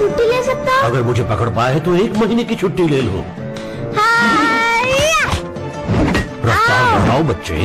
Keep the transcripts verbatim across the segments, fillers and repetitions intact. छुट्टी ले सकता? अगर मुझे पकड़ पाए तो एक महीने की छुट्टी ले लो। रफ्तार बढ़ाओ बच्चे।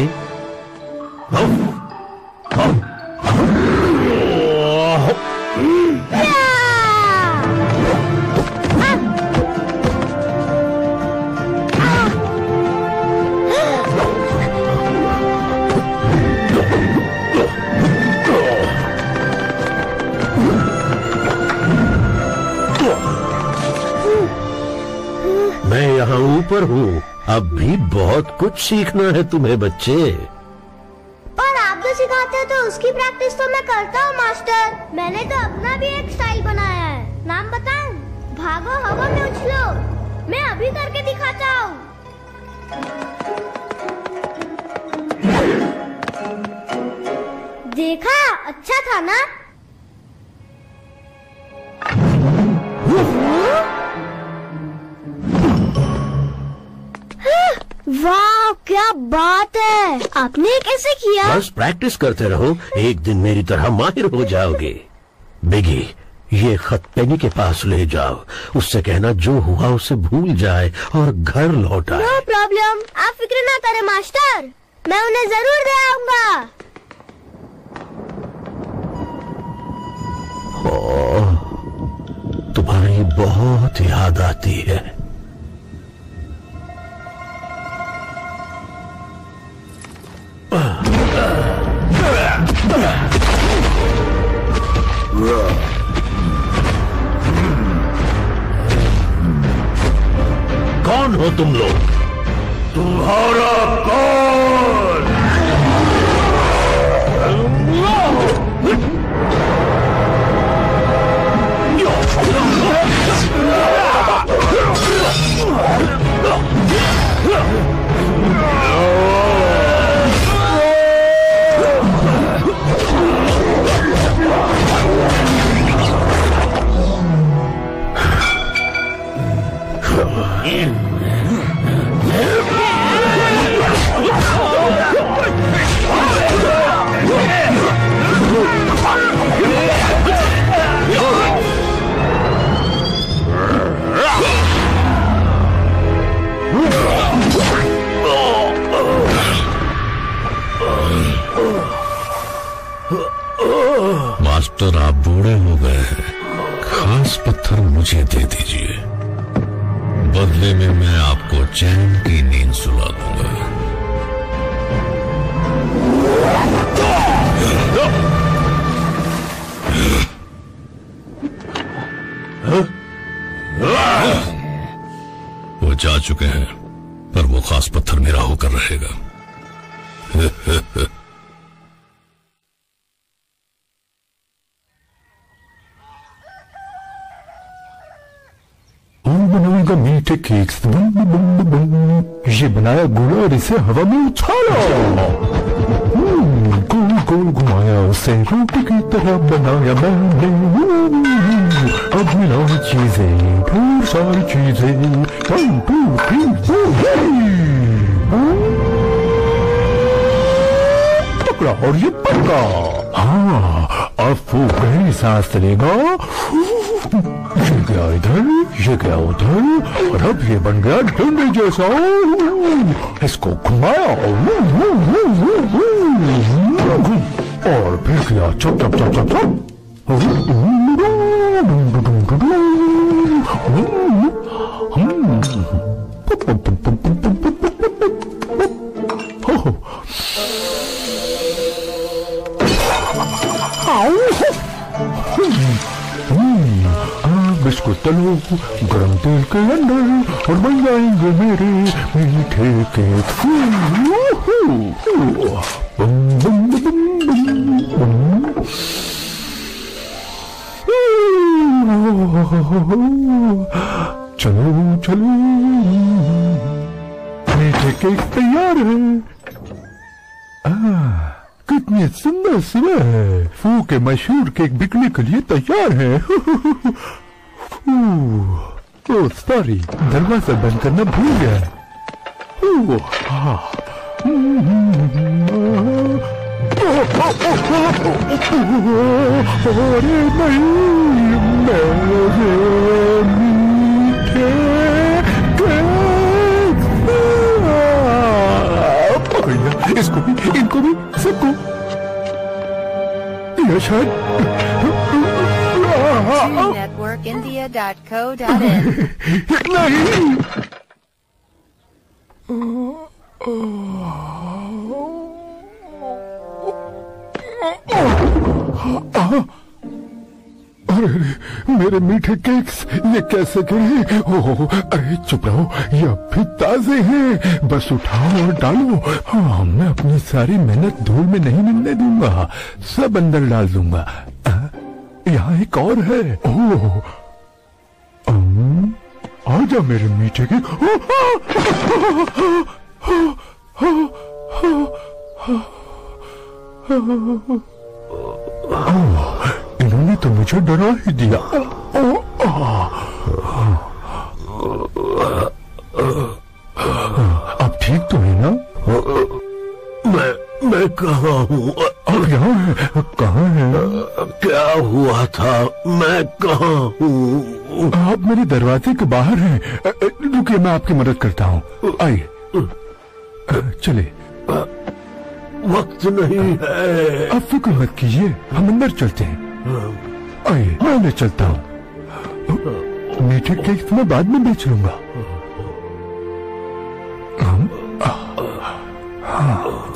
मैं यहाँ ऊपर हूँ, अब भी बहुत कुछ सीखना है तुम्हें बच्चे। पर आप जो सिखाते हो तो उसकी प्रैक्टिस तो मैं करता हूँ मास्टर। मैंने तो अपना भी एक स्टाइल बनाया है, नाम बताऊँ? भागो हवा में उछलो। मैं अभी करके दिखाता हूँ। देखा, अच्छा था ना? वाह, क्या बात है! आपने कैसे किया? बस प्रैक्टिस करते रहो, एक दिन मेरी तरह माहिर हो जाओगे। बिगी, ये खत पेनी के पास ले जाओ, उससे कहना जो हुआ उसे भूल जाए और घर लौट आए। नो प्रॉब्लम, आप फिक्र ना करें मास्टर, मैं उन्हें जरूर दे आऊंगा। तुम्हारी बहुत याद आती है। कौन हो तुम लोग? तुम्हारा कौन? मास्टर, आप बूढ़े हो गए हैं, खास पत्थर मुझे दे दीजिए, बदले में मैं आपको चैन की नींद सुला दूंगा। वो जा चुके हैं, पर वो खास पत्थर मेरा होकर रहेगा। बनाऊंगा मीठे केक्स, ये बनाया गुड़ और इसे हवा में उछाला, गोल गोल घुमाया, उसे रोटी की तरह बनाया मैंने। अब मिलाओ चीजें, ढेर सारी चीजें, वन टू थ्री फोर, टुकड़ा और ये पक्का। हाँ, अब वो गहरी सांस चलेगा, ये गया इधर, ये गया उधर, और अब ये बन गया डंडे जैसा, इसको घुमाया और फिर गया चप चप चप चप चप, इसको तलो गरम तेल के अंदर और बन जाएंगे मेरे मीठे के फूल। चलो चलो, मीठे केक तैयार है। आ, कितनी सुंदर सुबह है, फू के मशहूर केक बिकने के लिए तैयार है। ओह सॉरी, दरवाजा बंद करना भूल गया। ओह हाँ। इसको भी, इनको भी, सबको। यह शायद नहीं। अरे मेरे मीठे केक्स, ये कैसे गिरे? हो अरे चुप रहो, ये अभी ताजे हैं, बस उठाओ और डालो। हाँ, मैं अपनी सारी मेहनत धूल में नहीं मिलने दूंगा, सब अंदर डाल दूंगा। यहाँ एक और है। ओह, आ जा मेरे मीठे के। ओह, इन्होंने तो मुझे डरा ही दिया। अब ठीक तो है ना? मैं मैं कहाँ हूँ? अब यहाँ है। कहाँ है? क्या हुआ था? मैं कहाँ हूँ? आप मेरे दरवाजे के बाहर हैं। रुकिए, मैं आपकी मदद करता हूँ। आइए, चले। वक्त नहीं है। अब फिक्र मत कीजिए, हम अंदर चलते हैं। आइए, मैं ले चलता हूँ। मीठे केक मैं बाद में बेच लूंगा।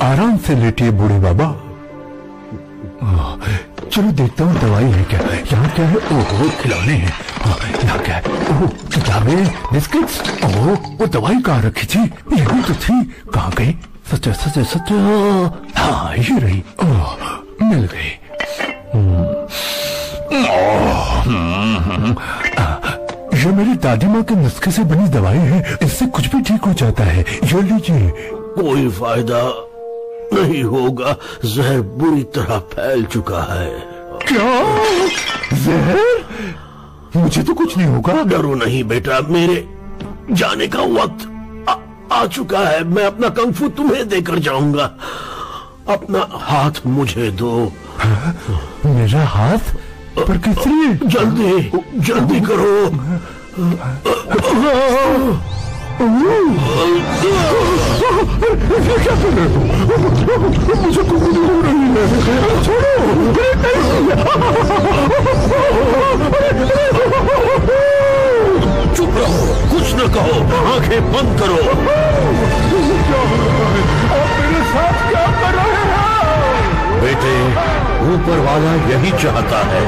आराम से लेटिए बूढ़े बाबा। चलो देखता हूँ दवाई है क्या। यहाँ क्या है? ओहो, खिलौने हैं। यहाँ क्या है? ओह, किताबें, बिस्किट्स। ओह, वो दवाई कहाँ रखी थी? ये भी तो थी, कहाँ गई? सच्चा सच्चा सच्चा, हाँ ये रही। ओह, मिल गई। ये मेरी दादी माँ के नुस्खे से बनी दवाई है, इससे कुछ भी ठीक हो जाता है। ये लीजिए। कोई फायदा नहीं होगा, जहर बुरी तरह फैल चुका है। क्या जहर? मुझे तो कुछ नहीं होगा। डरो नहीं बेटा, मेरे जाने का वक्त आ, आ चुका है। मैं अपना कंफू तुम्हें देकर जाऊंगा। अपना हाथ मुझे दो। हाँ, मेरा हाथ? पर किस लिए? जल्दी जल्दी करो। क्या कर रहे हो? मुझे कुछ नहीं हो रही है, छोड़ो। चुप रहो, कुछ न कहो, आंखें बंद करो। आप मेरे साथ क्या कर रहे हैं? बेटे, ऊपर वाला यही चाहता है।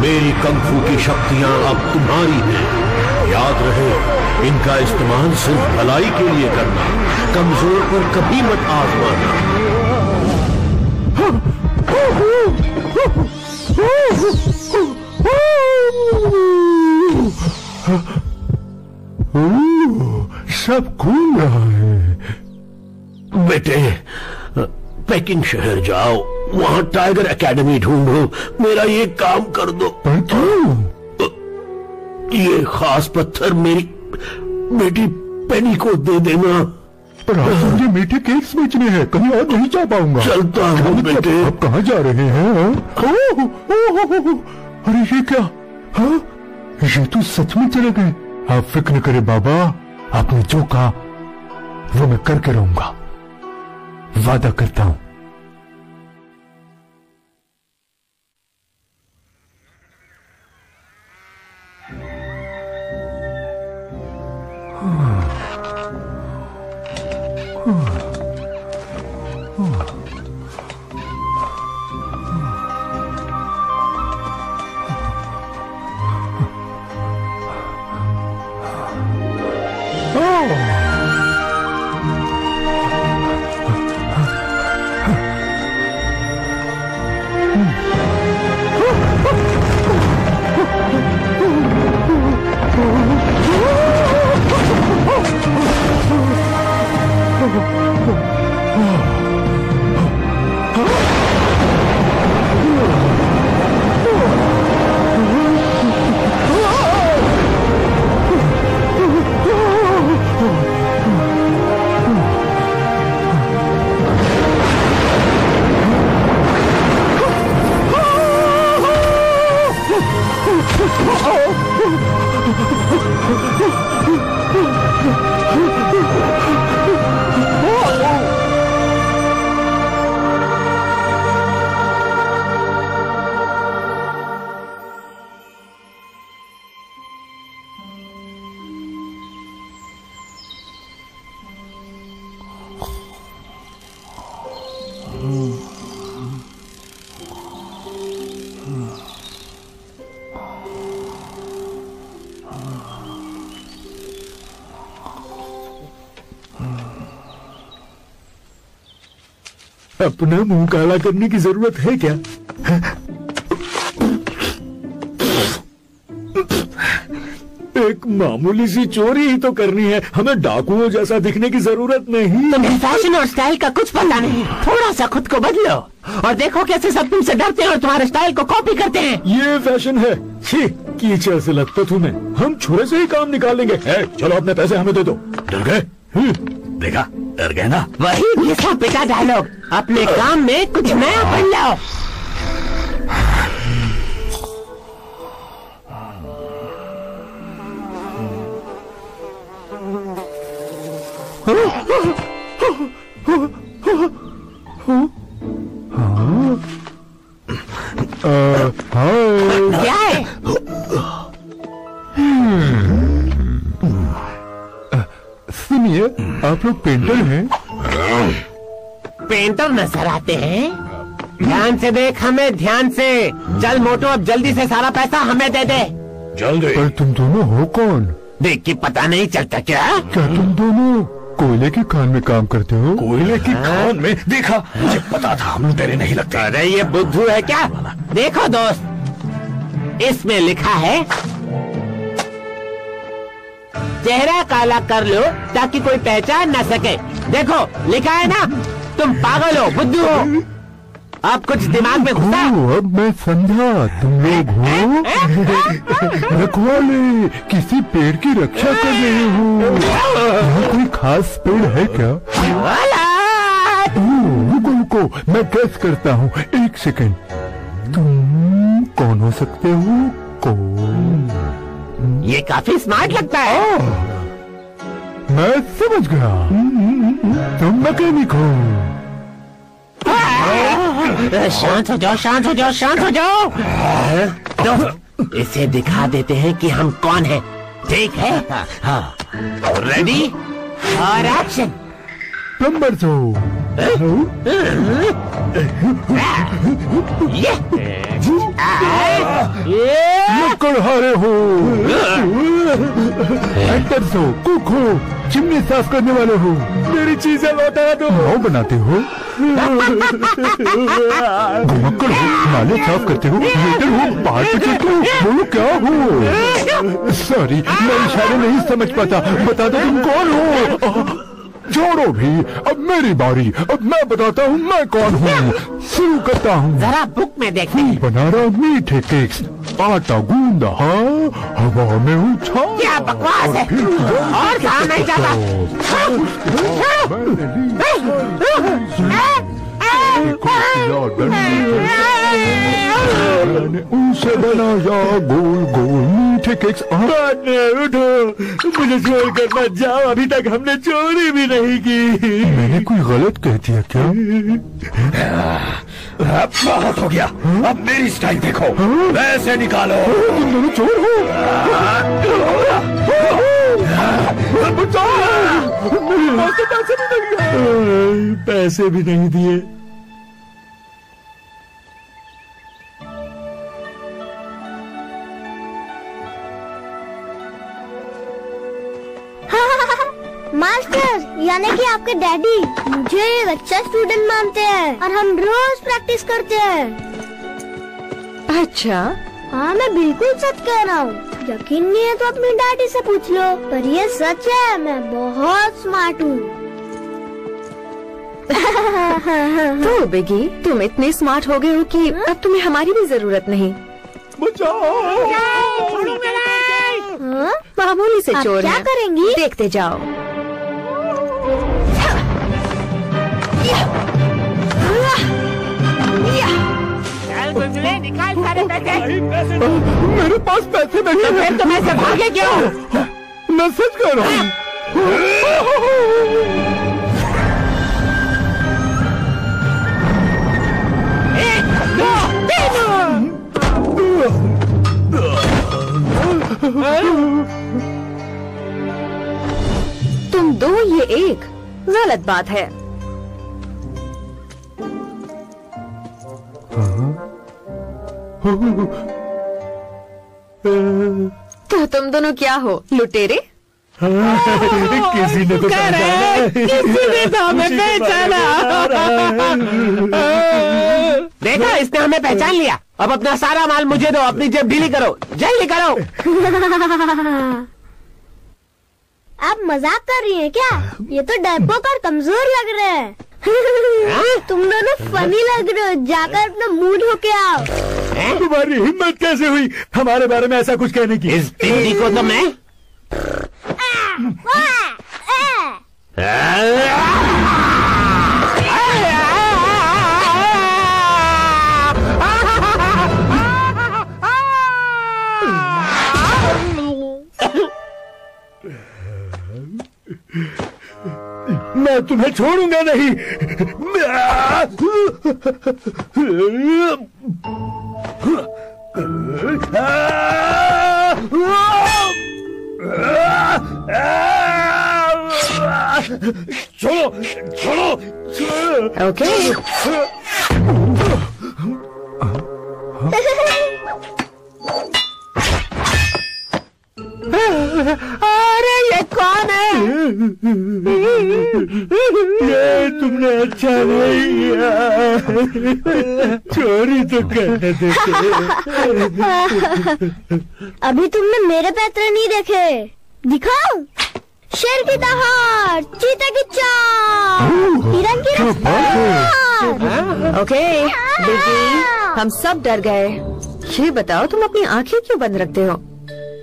मेरी कंफू की शक्तियां अब तुम्हारी हैं। याद रहे, इनका इस्तेमाल सिर्फ भलाई के लिए करना, कमजोर पर कभी मत आजमाना। सब घूम रहा है। बेटे, पेकिंग शहर जाओ, वहाँ टाइगर एकेडमी ढूंढो, मेरा ये काम कर दो। ये खास पत्थर मेरी बेटी पेनी को दे देना। पर आज मुझे मीठे केक्स बेचने हैं, कहीं और नहीं जा पाऊंगा। चलता हूँ बेटे। आप कहाँ जा रहे हैं? अरे ये क्या? हाँ, ये तो सच में चले गए। आप फिक्र न करें बाबा, आपने जो कहा वो मैं करके रहूंगा, वादा करता हूँ। अपना मुंह काला करने की जरूरत है क्या? एक मामूली सी चोरी ही तो करनी है, हमें डाकुओं जैसा दिखने की जरूरत नहीं। तुम्हें फैशन और स्टाइल का कुछ पता नहीं, थोड़ा सा खुद को बदलो और देखो कैसे सब तुमसे डरते हैं और तुम्हारे स्टाइल को कॉपी करते हैं। ये फैशन है, छी कीचड़ से लगता तुम्हें, हम छुरे से ही काम निकालेंगे। है, चलो अपने पैसे हमें दे दो। डर गए? देखा, डर गए ना? वही घिसा पिटा डायलॉग, अपने काम में कुछ नया बन लाओ। क्या है? सुनिए, आप लोग पेंटर हैं? पेंटर नजर आते हैं? ध्यान से देख, हमें ध्यान से। चल मोटू, अब जल्दी से सारा पैसा हमें दे दे। जल्दी। पर तुम दोनों हो कौन? देख के पता नहीं चलता क्या? क्या तुम दोनों कोयले की खान में काम करते हो? कोयले की खान में? देखा, मुझे पता था हम तेरे नहीं लगते। अरे ये बुद्धू है क्या? देखो दोस्त, इसमें लिखा है चेहरा काला कर लो ताकि कोई पहचान ना सके। देखो लिखा है ना, तुम पागल हो, बुद्धू हो। अब कुछ दिमाग में घुसा? अब मैं समझा, तुम लोग हो रखवाले, किसी पेड़ की रक्षा कर रहे हो। यहाँ कोई खास पेड़ है क्या? रुको रुको, मैं गेस करता हूँ, एक सेकंड। तुम कौन हो सकते हो? कौन? ये काफी स्मार्ट लगता है। आ, मैं समझ गया, तुम मैकेनिक हो। शांत हो जाओ, शांत हो जाओ, शांत हो जाओ। तो इसे दिखा देते हैं कि हम कौन हैं। ठीक है, हाँ। रेडी और एक्शन। प्लम्बर तो लकड़हारे हो, एक्टर हो, कुक हो, चिमनी साफ करने वाले हो। मेरी चीजें लौटा दो। माओ बनाते हो, घुमक्कड़ हो, नाले साफ करते हो, वेटर हो, बाहर से चलते हो, बोलो क्या हो? सॉरी, मैं इशारे नहीं समझ पाता, बता दो तुम कौन हो। छोड़ो भी, अब मेरी बारी, अब मैं बताता हूँ मैं कौन हूँ। शुरू करता हूँ। जरा बुक में देखते हैं। बना रहा मीठे केक्स, आटा गूंदा, हाँ, हवा में उठा। क्या बकवास है? और कहाँ नहीं जाता? मैंने उनसे बनाया गोल गोल मीठे केक्स। उठो, मुझे छोड़ कर मत जाओ, अभी तक हमने चोरी भी नहीं की। मैंने कोई गलत कह दिया क्या? अब बहुत हो गया, अब मेरी स्टाइल देखो, पैसे निकालो। तुम दोनों चोर हो। पैसे भी नहीं दिए। मास्टर यानी कि आपके डैडी मुझे एक अच्छा स्टूडेंट मानते हैं और हम रोज प्रैक्टिस करते हैं। अच्छा? हाँ, मैं बिल्कुल सच कह रहा हूँ। यकीन नहीं है तो अपने डैडी से पूछ लो, पर ये सच है, मैं बहुत स्मार्ट हूँ। तो बेगी, तुम इतने स्मार्ट हो गए हो कि हा? अब तुम्हें हमारी भी जरूरत नहीं। मामूली से चोर क्या करेंगी, देखते जाओ। निकाल सारे पैसे। मेरे पास पैसे नहीं है। फिर तुम्हें से भागे क्यों? मैं सच कह रहा हूँ। एक, दो, तीन। तुम दो ये एक, गलत बात है। तो तुम दोनों क्या हो, लुटेरे? किसी ने तो पहचाना, देखा इसने हमें पहचान लिया। अब अपना सारा माल मुझे दो, अपनी जेब ढीली करो, जल्दी करो। आप मजाक कर रही हैं क्या? ये तो डरपोक और कमजोर लग रहे हैं। तुम दोनों फनी लग रहे हो, जाकर अपना मूड होके आओ। तुम्हारी हिम्मत कैसे हुई हमारे बारे में ऐसा कुछ कहने की? इस बिल्ली को तो मैं मैं तुम्हें छोड़ूंगा नहीं। छोड़ो छोड़ो। ओके अरे ये कौन है? ये तुमने अच्छा नहीं किया, चोरी तो करने देते। अभी तुमने मेरे पैतरे नहीं देखे, दिखाओ। शेर की दहाड़, चीते की चाल, हिरन की रफ्तार। ओके बेटी, हम सब डर गए। ये बताओ तुम अपनी आंखें क्यों बंद रखते हो?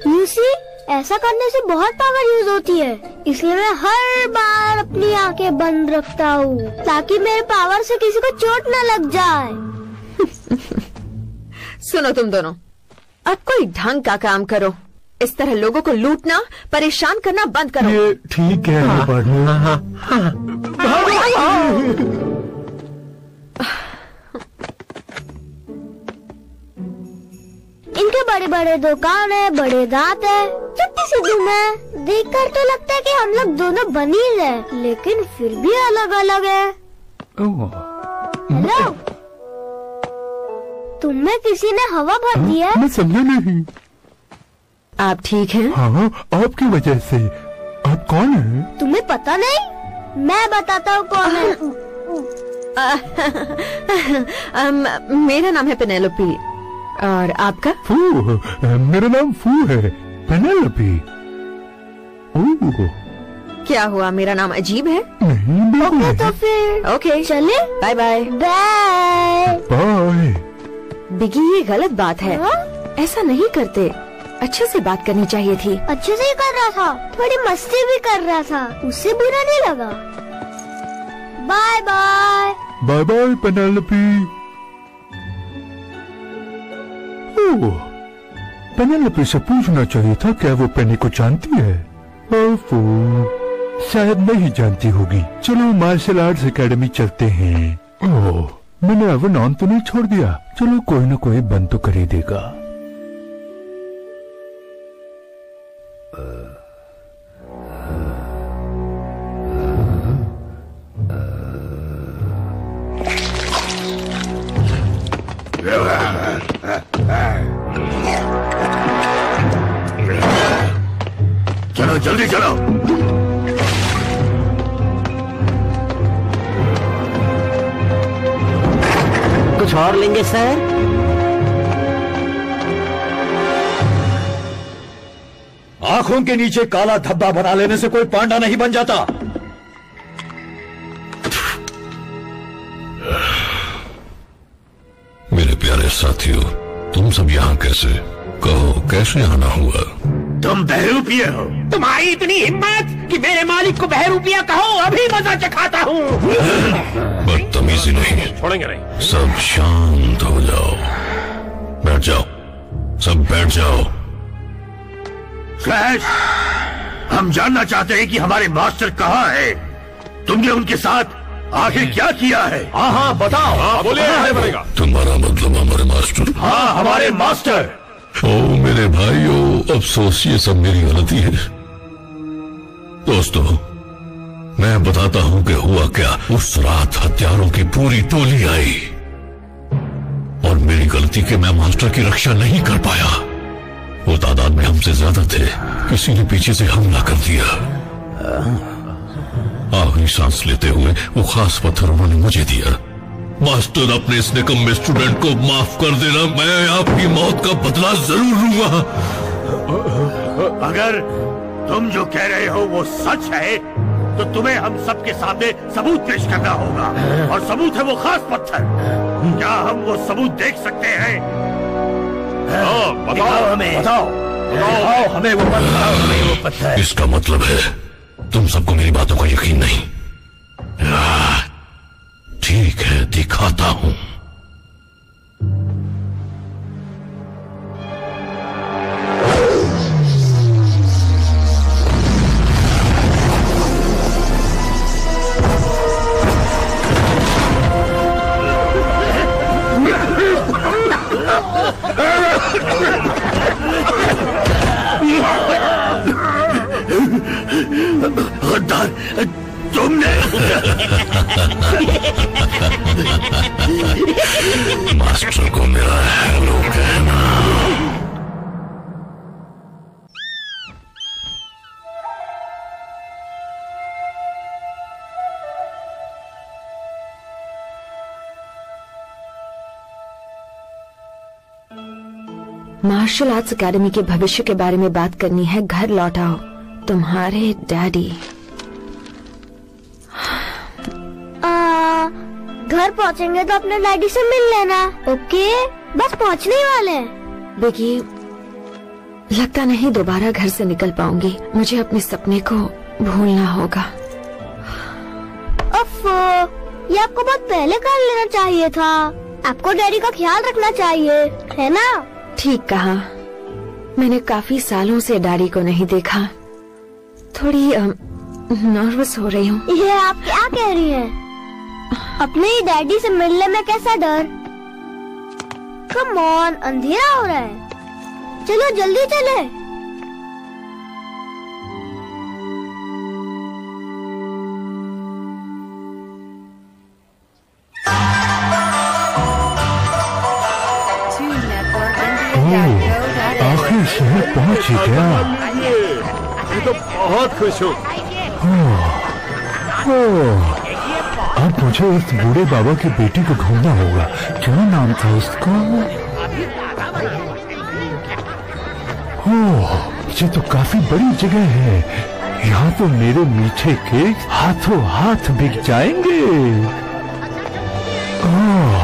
लूसी, ऐसा करने से बहुत पावर यूज होती है, इसलिए मैं हर बार अपनी आंखें बंद रखता हूँ ताकि मेरे पावर से किसी को चोट न लग जाए। सुनो तुम दोनों, अब कोई ढंग का काम करो, इस तरह लोगों को लूटना, परेशान करना बंद करो। ये ठीक है। हाँ, हाँ, हाँ, हाँ, हाँ। इनके बड़े बड़े दो कान है, बड़े दांत है, चुपटी सी जुम्मे है। देख कर तो लगता है कि हम लोग दोनों बनीज हैं, लेकिन फिर भी अलग अलग है। हेलो, तुम में किसी ने हवा भर दी है? मैं समझा नहीं। आप ठीक हैं? हाँ, आपकी वजह से। आप कौन हैं? तुम्हें पता नहीं? मैं बताता हूँ कौन है। आ, आ, मेरा नाम है पेनेलोपी, और आपका? फू, मेरा नाम फू है। पेनेलोपी, क्या हुआ, मेरा नाम अजीब है? नहीं। ओके तो फिर ओके, चले, बाय बाय बाय बाय। बिगी, ये गलत बात है। हा? ऐसा नहीं करते, अच्छे से बात करनी चाहिए थी। अच्छे से ही कर रहा था, थोड़ी मस्ती भी कर रहा था, उससे बुरा नहीं लगा। Bye bye bye bye Penelope. Penelope से पूछना चाहिए था, क्या वो पेनी को जानती है? ओफो, शायद नहीं जानती होगी। चलो मार्शल आर्ट्स एकेडमी चलते हैं। ओह, मैंने अवन ऑन तो नहीं छोड़ दिया, चलो कोई ना कोई बंद तो कर ही देगा। चलो जल्दी चलो। कुछ और लेंगे सर? आंखों के नीचे काला धब्बा बना लेने से कोई पांडा नहीं बन जाता। मेरे प्यारे साथियों, तुम सब यहाँ कैसे? कहो कैसे आना हुआ? तुम बहरूपिया हो। तुम्हारी इतनी हिम्मत कि मेरे मालिक को बहरूपिया कहो? अभी मजा चखाता हूँ। बदतमीजी नहीं, छोड़ेंगे नहीं। सब शांत हो जाओ, बैठ जाओ, सब बैठ जाओ। फ्लैश, हम जानना चाहते हैं कि हमारे मास्टर कहाँ है, तुमने उनके साथ आखिर क्या किया है? हाँ हाँ बताओ। हाँ, बोलिए। तुम्हारा मतलब हमारे मास्टर? हाँ हमारे मास्टर। ओ मेरे भाइयों, अफसोस, ये सब मेरी गलती है। दोस्तों, मैं बताता हूं कि हुआ क्या। उस रात हथियारों की पूरी टोली आई और मेरी गलती के मैं मास्टर की रक्षा नहीं कर पाया। वो तादाद में हमसे ज्यादा थे, किसी ने पीछे से हमला कर दिया। आखिरी सांस लेते हुए वो खास पत्थर उन्होंने मुझे दिया। मास्टर, अपने इस निकम्मे स्टूडेंट को माफ कर देना, मैं आपकी मौत का बदला जरूर लूंगा। अगर तुम जो कह रहे हो वो सच है तो तुम्हें हम सबके सामने सबूत पेश करना होगा, और सबूत है वो खास पत्थर। क्या हम वो सबूत देख सकते हैं? बताओ, बताओ हमें, बताओ, बताओ हमें वो पत्थर, हमें वो पत्थर। इसका मतलब है तुम सबको मेरी बातों का यकीन नहीं। ठीक है, दिखाता हूं। गद्दार, तुमने मास्टर को मेरा हेलो कहना। मार्शल आर्ट्स एकेडमी के भविष्य के बारे में बात करनी है। घर लौट आओ, तुम्हारे डैडी। घर पहुँचेंगे तो अपने डैडी से मिल लेना। ओके, बस पहुँचने वाले हैं। बेकी, लगता नहीं दोबारा घर से निकल पाऊंगी। मुझे अपने सपने को भूलना होगा। ओफो, ये आपको बहुत पहले कर लेना चाहिए था। आपको डैडी का ख्याल रखना चाहिए, है ना? ठीक कहा, मैंने काफी सालों से डैडी को नहीं देखा। थोड़ी नर्वस हो रही हूँ। ये आप क्या कह रही हैं? अपने ही डैडी से मिलने में कैसा डर? कम ऑन, अंधेरा हो रहा है, चलो जल्दी चले। आखिर शहर पहुँच ही गया। मैं तो बहुत खुश हूँ। अब मुझे इस बूढ़े बाबा की बेटी को ढूंढना होगा। क्या नाम था उसका? ओह, ये तो काफी बड़ी जगह है। यहाँ तो मेरे मीठे केक हाथों हाथ बिक जाएंगे। ओह,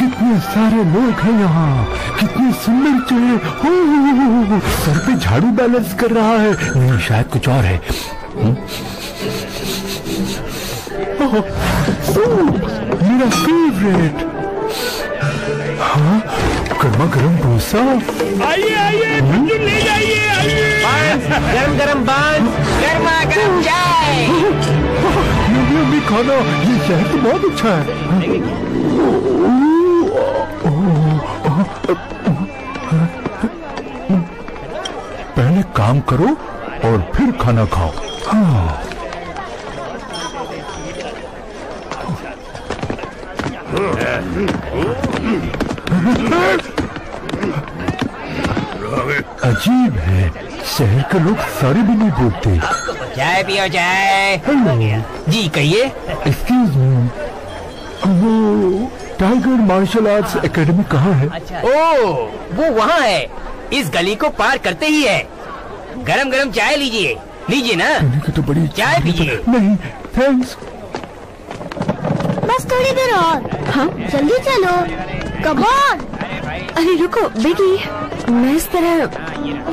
कितने सारे लोग हैं यहाँ, कितनी सुंदर जगह। सर पे झाड़ू बैलेंस कर रहा है, नहीं शायद कुछ और है। हुँ? मेरा फेवरेट। हाँ, गर्मा गर्म भूसा। आइए आइए, ले जाइए। आइए, गर्म गर्म बांस, गर्मा गर्म चाय। मुझे भी खाना। ये शहर तो बहुत अच्छा है। पहले काम करो और फिर खाना खाओ। हाँ। अजीब है, शहर के लोग सारे भी नहीं बोलते। चाय पियो, चाय। जी कहिए। एक्सक्यूज मी, वो टाइगर मार्शल आर्ट्स एकेडमी कहाँ है? ओ, वो वहाँ है, इस गली को पार करते ही है। गरम गरम चाय लीजिए, लीजिए ना। तो बड़ी चाय पीजिए। नहीं थैंक्स, बस थोड़ी देर और। हाँ, जल्दी चलो। Come on. अरे रुको बेटी, मैं इस तरह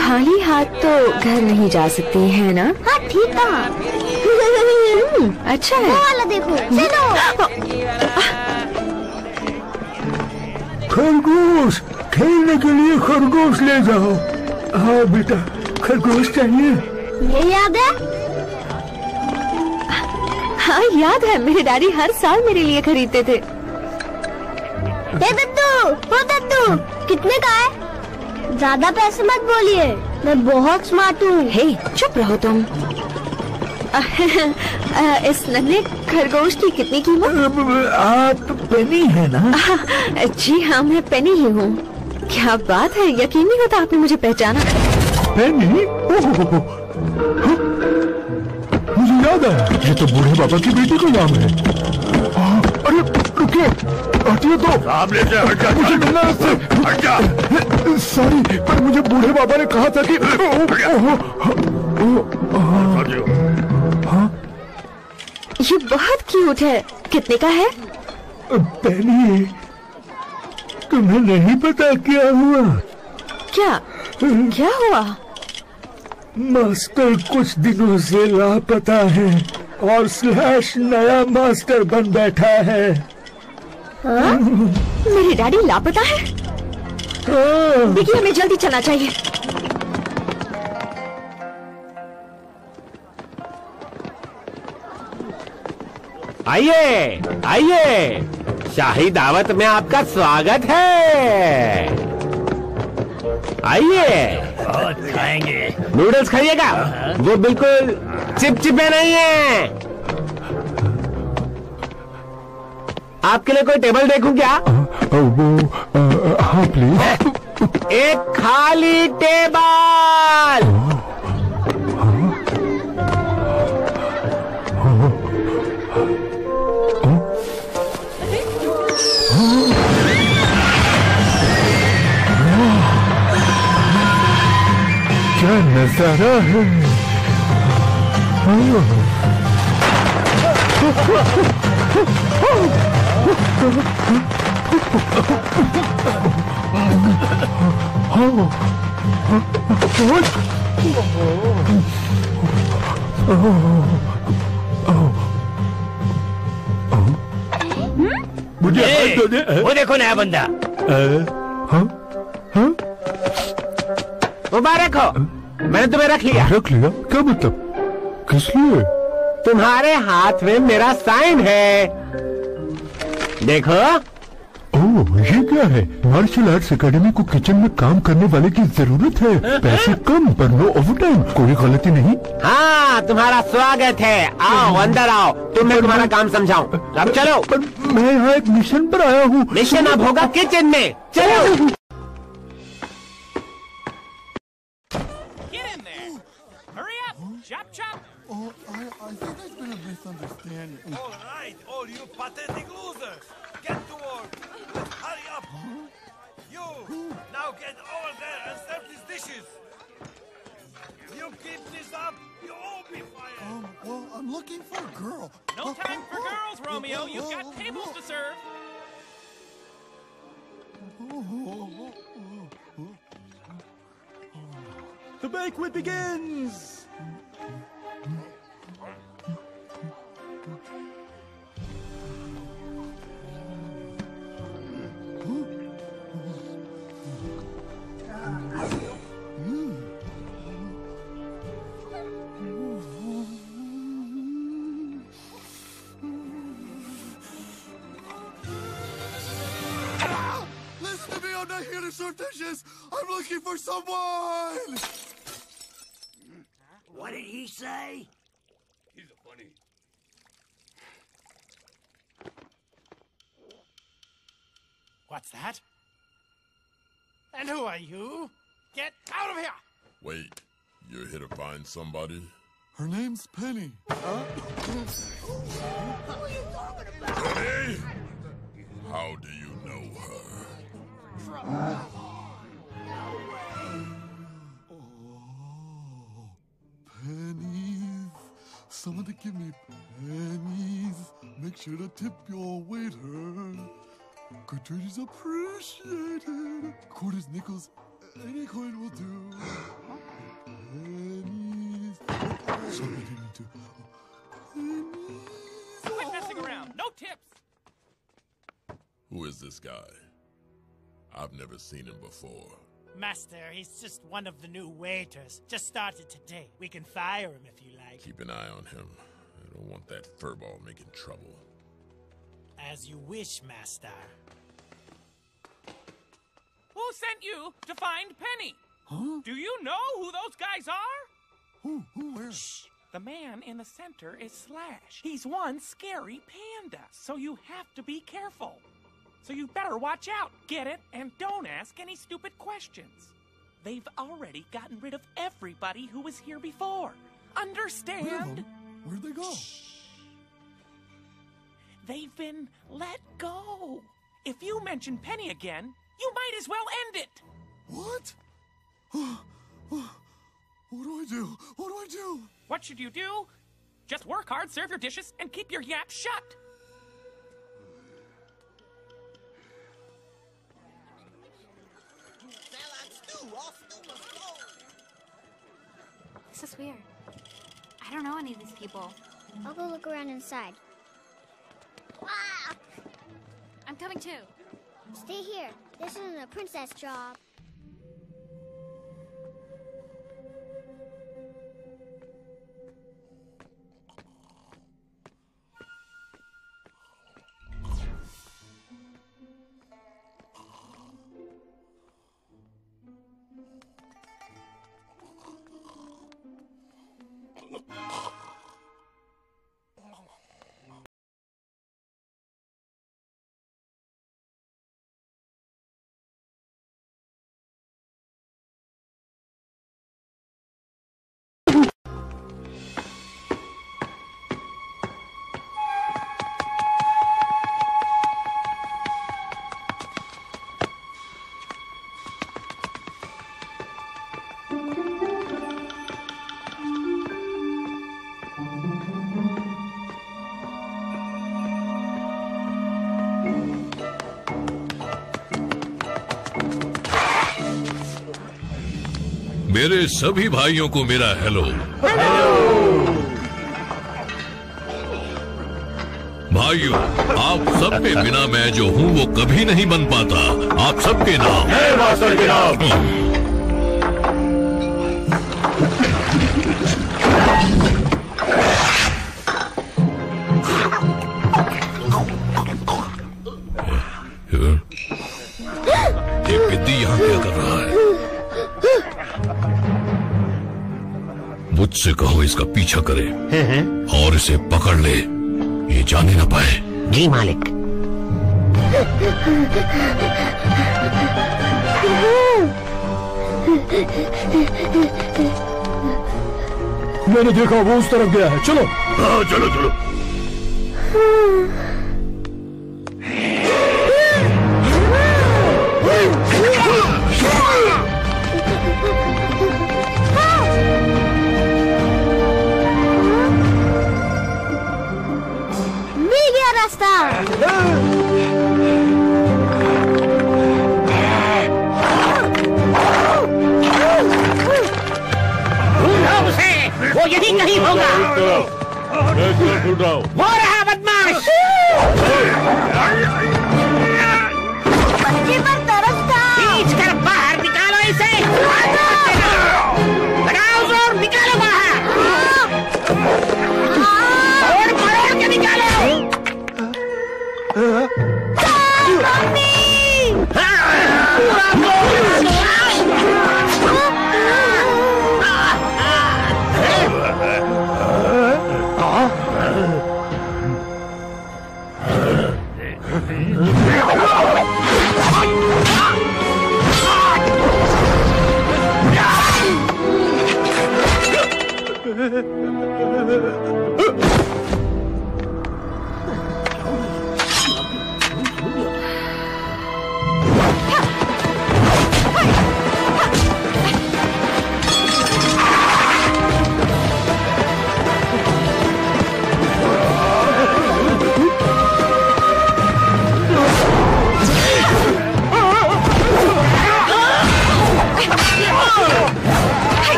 खाली हाथ तो घर नहीं जा सकती, है ना? हाँ, ठीक कहा। अच्छा है, वो वाला देखो, चलो। खरगोश खेलने के लिए खरगोश ले जाओ। हाँ बेटा, खरगोश चाहिए। ये याद है? हाँ याद है, मेरे डैडी हर साल मेरे लिए खरीदते थे। ए दद्दू, ओ दद्दू, कितने का है? ज्यादा पैसे मत बोलिए, मैं बहुत स्मार्ट हूँ। हे, चुप रहो तुम। इस नन्हे खरगोश की कितनी कीमत? आप पेनी है ना? जी हाँ, मैं पेनी ही हूँ। क्या बात है, यकीन नहीं होता आपने मुझे पहचाना। मैं नहीं, मुझे याद आया, ये तो बूढ़े बाबा की बेटी का नाम है। अरे रुकिए, हटिए तो। सामने से हट जा, मुझे मिलना है। हट जा। सॉरी, पर मुझे बूढ़े बाबा ने कहा था कि ये बहुत क्यूट है। कितने का है? पहले तुम्हें नहीं पता क्या हुआ? क्या क्या हुआ? मास्टर कुछ दिनों से लापता है और स्लैश नया मास्टर बन बैठा है। हाँ? मेरी डैडी लापता है? हाँ। देखिए, हमें जल्दी चलना चाहिए। आइए आइए, शाही दावत में आपका स्वागत है। आइए, खाएंगे नूडल्स खाइएगा, वो बिल्कुल चिपचिपे नहीं है। आपके लिए कोई टेबल देखूं क्या? वो हाँ प्लीज, एक खाली टेबल। क्या नजारा है। वो देखो नया बंदा। मुबारक हो, मैंने तुम्हें रख लिया। रख लिया? क्या मतलब, किस लिए? तुम्हारे हाथ में मेरा साइन है, देखो। ओह, ये क्या है? मार्शल आर्ट्स एकेडमी को किचन में काम करने वाले की जरूरत है। पैसे कम पर नो ओवरटाइम, कोई गलती नहीं। हाँ, तुम्हारा स्वागत है, आओ अंदर आओ, तुम्हें तुम्हारा काम समझाऊं। अब चलो। पर मैं यहाँ एक मिशन पर आया हूँ। मिशन अब होगा किचन में, चलो। Oh, I, I think there's been a misunderstanding. All right, all you pathetic losers, get to work. Let's hurry up. Huh? You, Ooh. now get over there and serve these dishes. You keep this up, you all be fired. Um, well, I'm looking for a girl. No oh, time for oh, girls, oh, Romeo. Oh, You've oh, got oh, tables oh. to serve. Oh, oh, oh, oh, oh. The banquet begins. Dishes. I'm looking for someone. What did he say? He's a funny. What's that? And who are you? Get out of here! Wait, you're here to find somebody? Her name's Penny. Huh? Who are you talking about? Penny? How do you know her? From uh. No way! Oh, pennies! Somebody give me pennies! Make sure to tip your waiter. Good trade is appreciated. Quarters, nickels, any coin will do. Pennies! Somebody need to. Pennies! Quit messing around! No tips! Who is this guy? I've never seen him before. Master, he's just one of the new waiters. Just started today. We can fire him if you like. Keep an eye on him. I don't want that furball making trouble. As you wish, Master. Who sent you to find Penny? Huh? Do you know who those guys are? Who? Who? Where? Shh. The man in the center is Slash. He's one scary panda, so you have to be careful. So you better watch out, get it? And don't ask any stupid questions. They've already gotten rid of everybody who was here before. Understand? Where'd they go? Shh. They've been let go. If you mention Penny again, you might as well end it. What? What do I do? What do I do? What should you do? Just work hard, serve your dishes, and keep your yap shut. This is weird. I don't know any of these people. I'll go look around inside. Ah! I'm coming too. Stay here. This isn't a princess job. मेरे सभी भाइयों को मेरा hello. भाइयों, आप सब के बिना मैं जो हूँ वो कभी नहीं बन पाता। आप सबके नाम है मास्टर के नाम। ये बिद्दी यहाँ क्या कर रहा है? मुझसे कहो इसका पीछा करे और इसे पकड़ ले, ये जाने ना पाए। जी मालिक। मैंने देखा वो उस तरफ गया है। चलो। हाँ चलो चलो। वो यही कहीं होगा। हो रहा बदमाश। बच्चे पर तरसता। खींच कर बाहर निकालो इसे। लगाओ जोर, निकालो बाहर। और पकड़ के निकालो। Hey, chill out!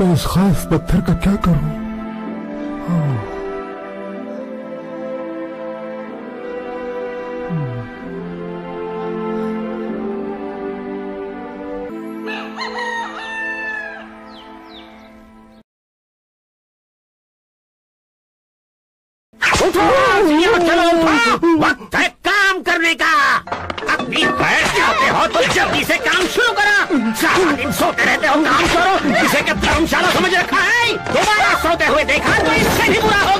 मैं इस खास पत्थर का क्या करूं? वक्त है काम करने का। अपनी पैर चाहते हो तो जल्दी से काम शुरू करो। सारा दिन सोते रहते हो काम करो, इसे क्या धर्मशाला समझ रखा है? दोबारा सोते हुए देखा तो इससे भी बुरा होगा।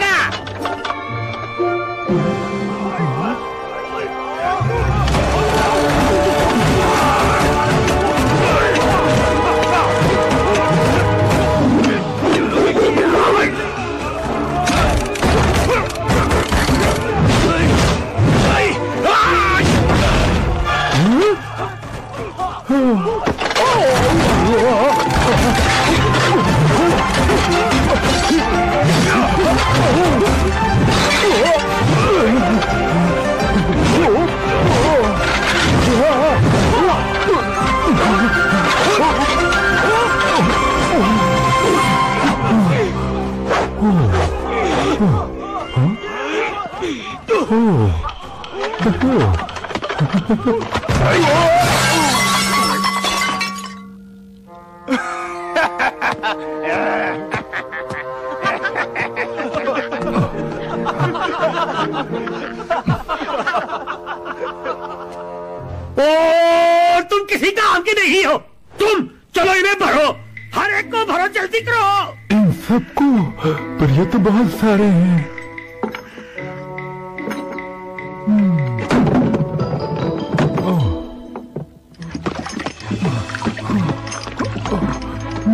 सारे हैं।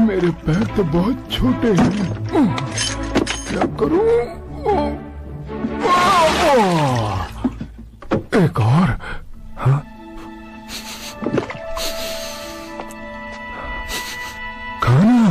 मेरे पैर तो बहुत छोटे हैं, क्या करूं? एक और। हाँ, खाना।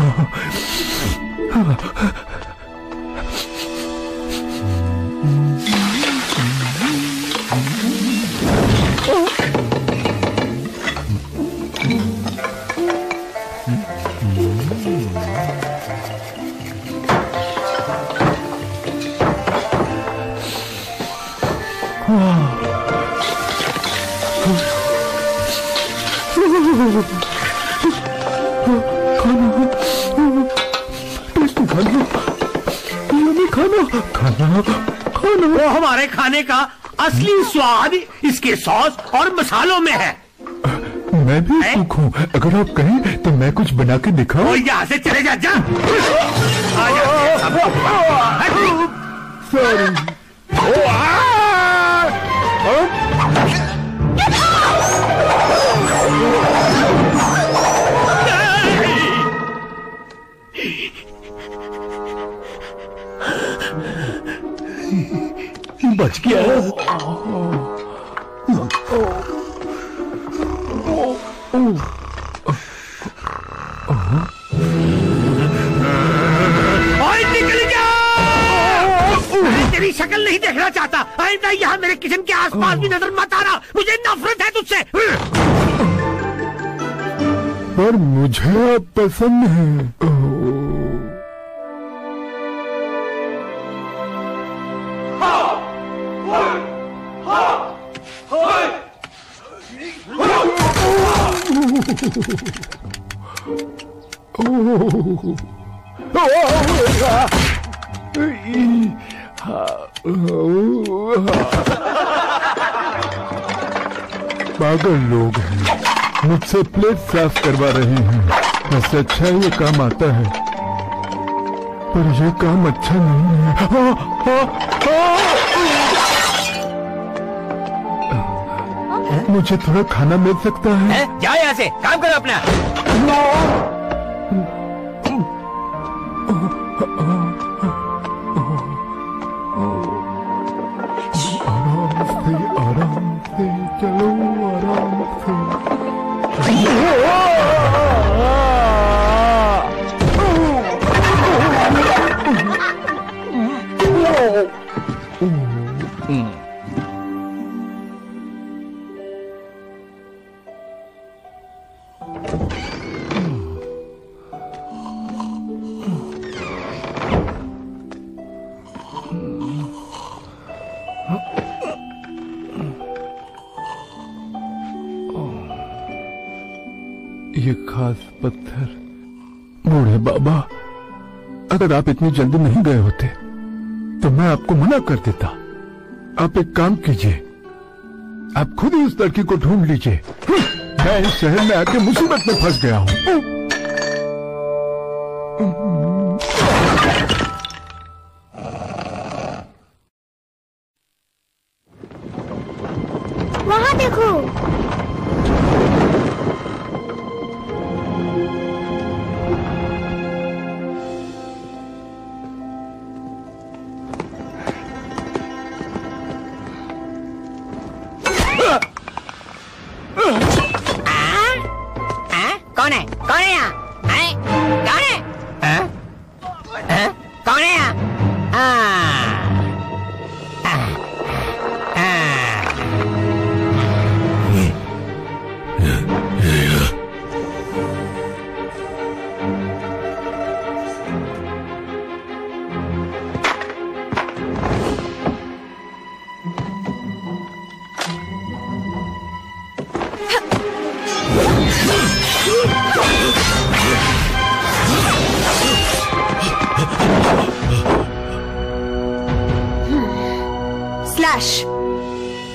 का असली स्वाद इसके सॉस और मसालों में है। मैं भी भूख हूं, अगर आप कहें तो मैं कुछ बना के दिखाऊं। यहाँ से चले जा, जा। आ जा, बच गया। निकल जा! मैं तेरी शक्ल नहीं देखना चाहता। आइंदा यहाँ मेरे किचन के आसपास भी नजर मत आना। मुझे नफरत है तुझसे। पर मुझे पसंद है। पागल लोग हैं, मुझसे प्लेट साफ करवा रहे हैं। वैसे अच्छा ये काम आता है, पर ये काम अच्छा नहीं है। हा, हा, हा। मुझे थोड़ा खाना मिल सकता है? जाओ यहाँ से, काम करो अपना। ये खास पत्थर बूढ़े बाबा, अगर आप इतनी जल्दी नहीं गए होते तो मैं आपको मना कर देता। आप एक काम कीजिए, आप खुद ही उस लड़की को ढूंढ लीजिए। मैं इस शहर में आके मुसीबत में फंस गया हूँ।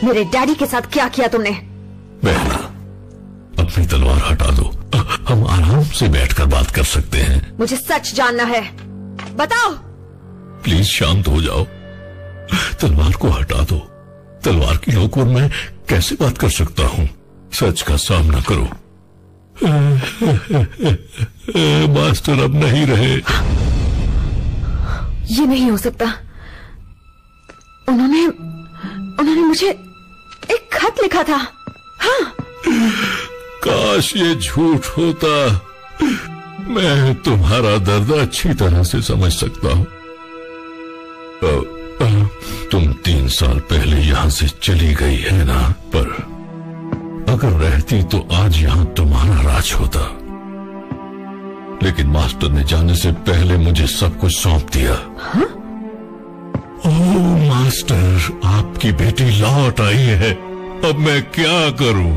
मेरे डैडी के साथ क्या किया तुमने? बहना, अपनी तलवार हटा दो, हम आराम से बैठकर बात कर सकते हैं। मुझे सच जानना है, बताओ। प्लीज शांत हो जाओ, तलवार को हटा दो। तलवार की नोक पर मैं कैसे बात कर सकता हूँ? सच का सामना करो। मास्टर अब नहीं रहे। ये नहीं हो सकता। उन्होंने उन्होंने मुझे एक खत लिखा था। हाँ, काश ये झूठ होता। मैं तुम्हारा दर्द अच्छी तरह से समझ सकता हूँ। तुम तीन साल पहले यहाँ से चली गई है ना? पर अगर रहती तो आज यहाँ तुम्हारा राज होता। लेकिन मास्टर ने जाने से पहले मुझे सब कुछ सौंप दिया। हाँ? ओह मास्टर, आपकी बेटी लौट आई है, अब मैं क्या करूं?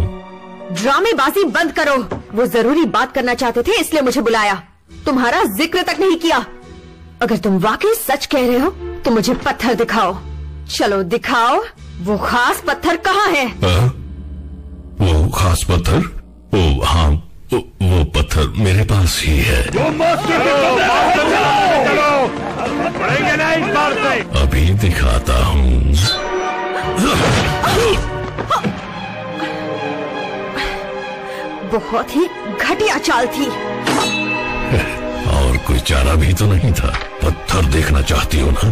ड्रामेबाजी बंद करो। वो जरूरी बात करना चाहते थे इसलिए मुझे बुलाया, तुम्हारा जिक्र तक नहीं किया। अगर तुम वाकई सच कह रहे हो तो मुझे पत्थर दिखाओ। चलो दिखाओ, वो खास पत्थर कहाँ है? आ? वो खास पत्थर? ओ हाँ, वो, वो पत्थर मेरे पास ही है। जो मास्टर जो मास्टर जो अभी दिखाता हूँ। बहुत ही घटिया चाल थी। और कोई चारा भी तो नहीं था। पत्थर देखना चाहती हो ना?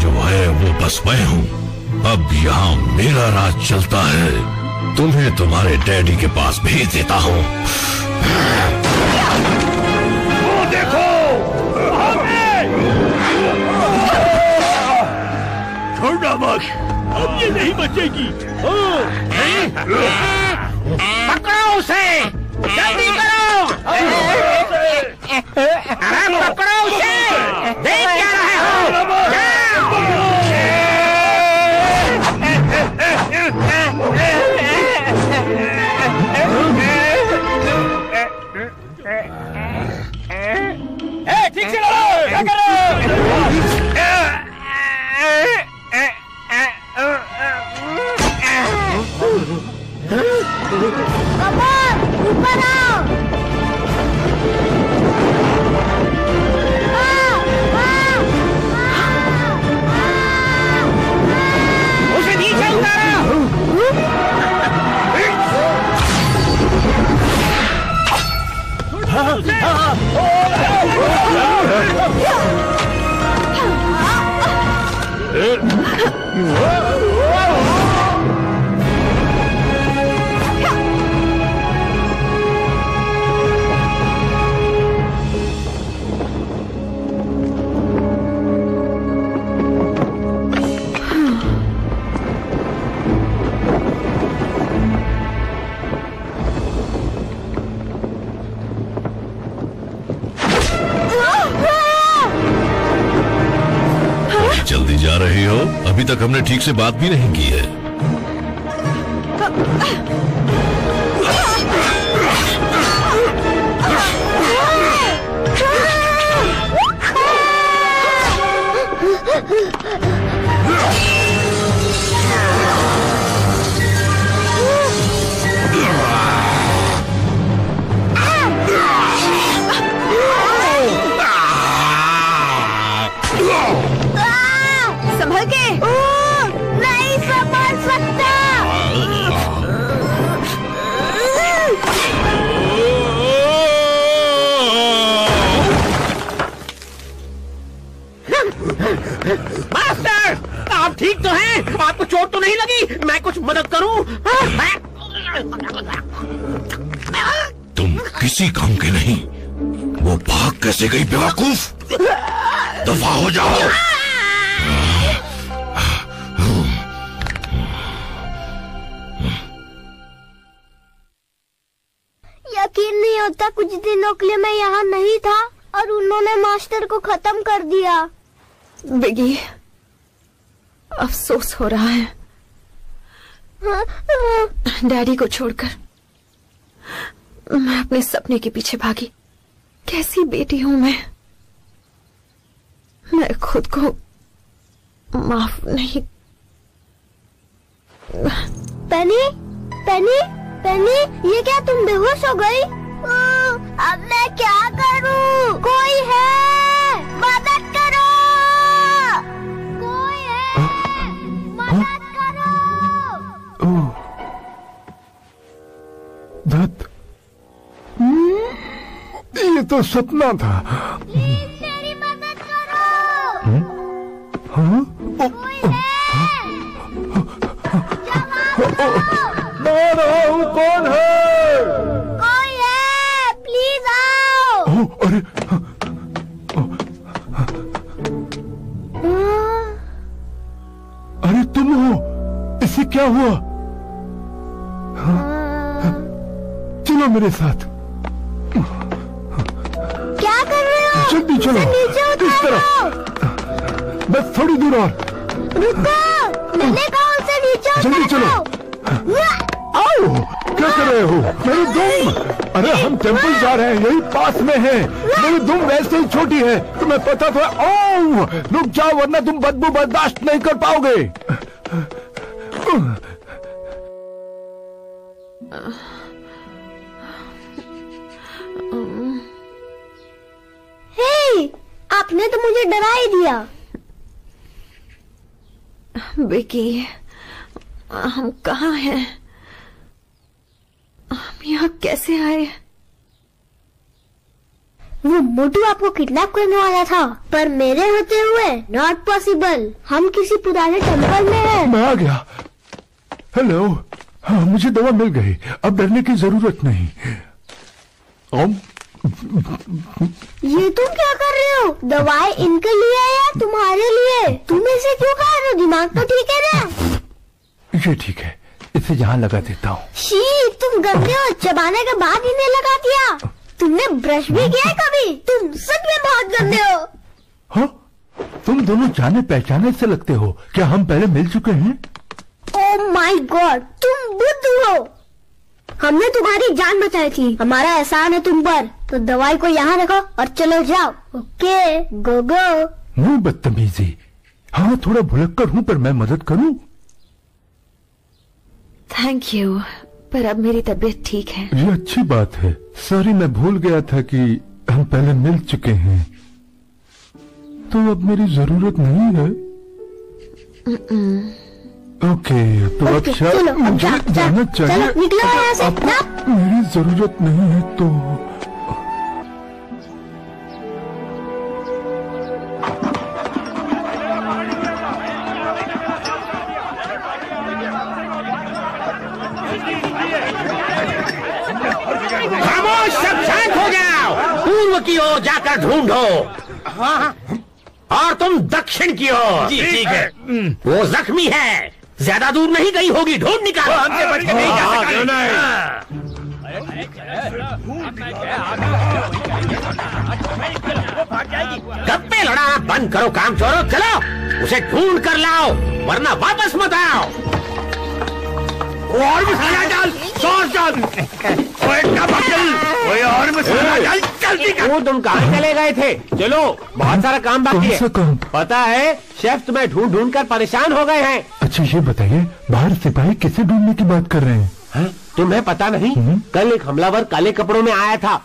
जो है वो बस मैं हूँ। अब यहाँ मेरा राज चलता है। तुम्हें तुम्हारे डैडी के पास भेज देता हूँ। वो देखो, छोड़ना मत, अब ये नहीं बचेगी। ओ, पकड़ो उसे, जल्दी करो। अरे पकड़ो उसे, देख क्या रहे हो? ठीक से लड़ो, क्या करो? पापा ऊपर आओ। उसे नीचे उतारो। जल्दी जा रही हो? अभी तक हमने ठीक से बात भी नहीं की है। ठीक तो है? आपको चोट तो नहीं लगी? मैं कुछ मदद करूं? तुम किसी काम के नहीं। वो भाग कैसे गई बेवकूफ? दफा हो जाओ। यकीन नहीं होता, कुछ दिनों के लिए मैं यहाँ नहीं था और उन्होंने मास्टर को खत्म कर दिया। बिगी, अफसोस हो रहा है डैडी को छोड़कर मैं अपने सपने के पीछे भागी। कैसी बेटी हूं मैं मैं खुद को माफ नहीं। पेनी, पेनी, पेनी, ये क्या तुम बेहोश हो गई? अब मैं क्या करूं? कोई है, मदद करो, कोई है, मदद करो। दत्त, ये तो सपना था। प्लीज मेरी मदद करो। हाँ? कोई है? मैं रहा हूँ, कौन है? कोई है, प्लीज आओ। ओ, अरे ओ, अरे तुम हो? इससे क्या हुआ? हाँ? चलो मेरे साथ। क्या कर रहे हो? जल्दी चलो, इस तरफ, बस थोड़ी दूर और। रुको, मैंने कहा उनसे नीचे उतारो। जल्दी चलो। आओ, क्या कर रहे हो? मेरी दुम, अरे हम टेम्पल जा रहे हैं, यही पास में है। मेरी दुम वैसे ही छोटी है, तुम्हें पता था। ओ, रुक जाओ वरना तुम बदबू बर्दाश्त नहीं कर पाओगे। हे, आपने तो मुझे डरा ही दिया। बेकी, हम कहाँ हैं? हम यहाँ कैसे आए? वो मोटू आपको किडनैप करने वाला था, पर मेरे होते हुए नॉट पॉसिबल। हम किसी पुराने टेम्पल में हैं। मैं आ गया। हेलो, हाँ, मुझे दवा मिल गई, अब डरने की जरूरत नहीं। ओम, ये तुम क्या कर रहे हो? दवाएं इनके लिए या तुम्हारे लिए? तुम इसे क्यों खा रहे हो? दिमाग तो ठीक है ना? ये ठीक है, इसे यहाँ लगा देता हूँ। शी, तुम गंदे हो, चबाने के बाद इन्हें लगा दिया। तुमने ब्रश भी किया है कभी? तुम सच में बहुत गंदे हो। हाँ? तुम दोनों जाने पहचाने से लगते हो। क्या हम पहले मिल चुके हैं? ओह माय गॉड, तुम बुद्ध हो। हमने तुम्हारी जान बचाई थी, हमारा एहसान है तुम पर। तो दवाई को यहाँ रखो और चलो जाओ। Okay, go go. मुँह बदतमीजी। हाँ, थोड़ा भुलक कर हूँ, पर मैं मदद करूँ? थैंक यू, पर अब मेरी तबीयत ठीक है। ये अच्छी बात है। सॉरी, मैं भूल गया था कि हम पहले मिल चुके हैं। तो अब मेरी जरूरत नहीं है। ओके, तो अब शायद मुझे जाना चाहिए। निकलो यहाँ से। मेरी जरूरत नहीं है तो। की हो जाकर ढूंढो। हाँ। और तुम दक्षिण की हो। ठीक है। वो जख्मी है, ज्यादा दूर नहीं गई होगी, ढूंढ निकालो। हमसे बच के नहीं जा सकते। गप्पे लड़ाना बंद करो काम चोरों। चलो उसे ढूंढ कर लाओ, वरना वापस मत आओ। और मसाला डाल, सॉस डाल, कोई और मसाला डाल। वो तुम कहाँ चले गए थे? चलो, बहुत सारा काम बाकी है। पता है शेफ, तुम्हें ढूंढ ढूंढ कर परेशान हो गए हैं। अच्छा ये बताइए, बाहर सिपाही किसे ढूंढने की बात कर रहे हैं? है? तुम्हें पता नहीं? नहीं। कल एक हमलावर काले कपड़ों में आया था।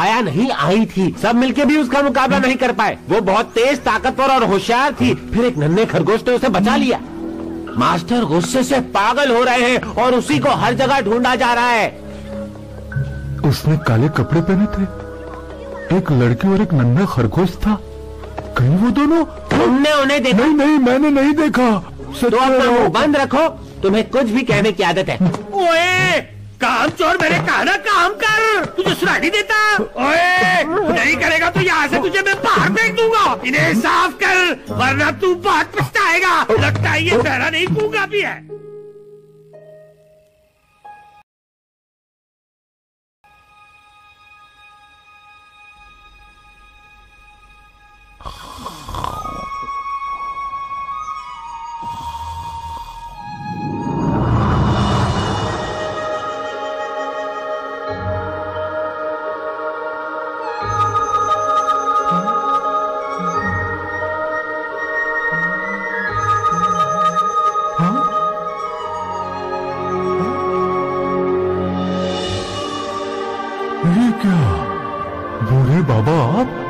आया नहीं, आई थी। सब मिलके भी उसका मुकाबला नहीं कर पाए। वो बहुत तेज, ताकतवर और होशियार थी। फिर एक नन्हे खरगोश ने उसे बचा लिया। मास्टर गुस्से से पागल हो रहे हैं और उसी को हर जगह ढूंढा जा रहा है। उसने काले कपड़े पहने थे, एक लड़की और एक नन्हा खरगोश था। कहीं वो दोनों? तुमने उन्हें देखा? नहीं नहीं, मैंने नहीं देखा। तो अपना मुंह बंद रखो, तुम्हें कुछ भी कहने की आदत है। ओए काम चोर, मैंने कहा ना काम कर, तुझे सुना नहीं देता। ओए नहीं करेगा तो यहाँ से तुझे मैं बाहर फेंक दूंगा। इन्हें साफ कर वरना तू बहुत पछताएगा। लगता है ये चेहरा नहीं कूंगा भी है।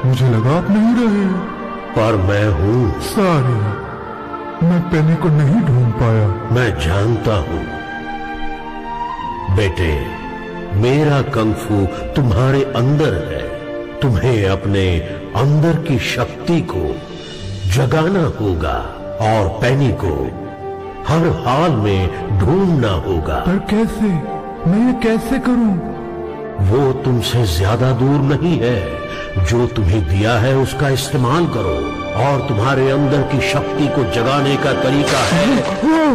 मुझे लगा आप नहीं रहे, पर मैं हूँ। सॉरी, मैं पेनी को नहीं ढूंढ पाया। मैं जानता हूँ बेटे, मेरा कंफू तुम्हारे अंदर है। तुम्हें अपने अंदर की शक्ति को जगाना होगा और पेनी को हर हाल में ढूंढना होगा। पर कैसे? मैं ये कैसे करूँ? वो तुमसे ज्यादा दूर नहीं है। जो तुम्हें दिया है उसका इस्तेमाल करो, और तुम्हारे अंदर की शक्ति को जगाने का तरीका है।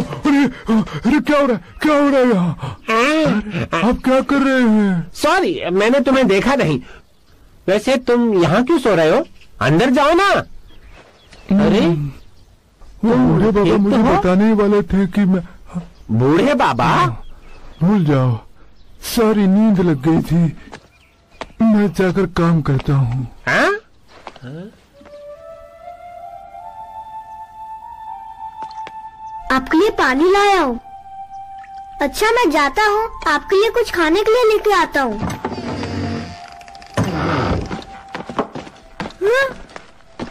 अरे अरे क्या हो रहा है, क्या हो रहा है यहाँ? आप क्या कर रहे हैं? सॉरी, मैंने तुम्हें देखा नहीं। वैसे तुम यहाँ क्यों सो रहे हो? अंदर जाओ ना। अरे बूढ़े बाबा मुझे बताने वाले थे कि मैं। बूढ़े बाबा भूल जाओ, सॉरी नींद लग गई थी। मैं जाकर काम करता हूँ। आपके लिए पानी लाया हूँ। अच्छा मैं जाता हूँ, आपके लिए कुछ खाने के लिए लेके आता हूँ।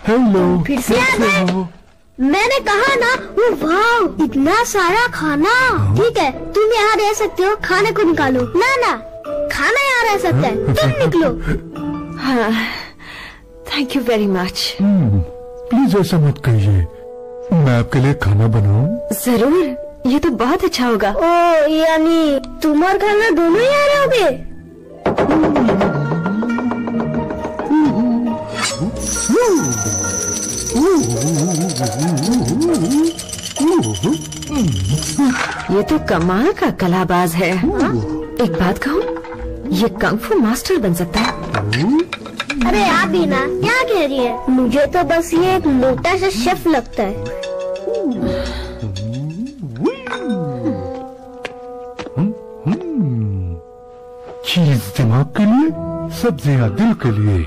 हेलो, फिर से आ गए? मैंने कहा ना, वो वाव इतना सारा खाना। ठीक है, तुम यहाँ रह सकते हो, खाने को निकालो। ना ना, खाना यहाँ रह सकता है, तुम निकलो। हाँ, thank you very much. Please ऐसा मत कहिए। मैं आपके लिए खाना बनाऊं? जरूर, ये तो बहुत अच्छा होगा। ओ, यानी तुम और खाना दोनों यहाँ रहोगे? ये तो कमाल का कलाबाज है। एक बात कहूँ, ये कंफू मास्टर बन सकता है। अरे आप भी ना, क्या कह रही है? मुझे तो बस ये एक मोटा सा शेफ लगता है। चीज दिमाग के लिए, सब्जियां दिल के लिए,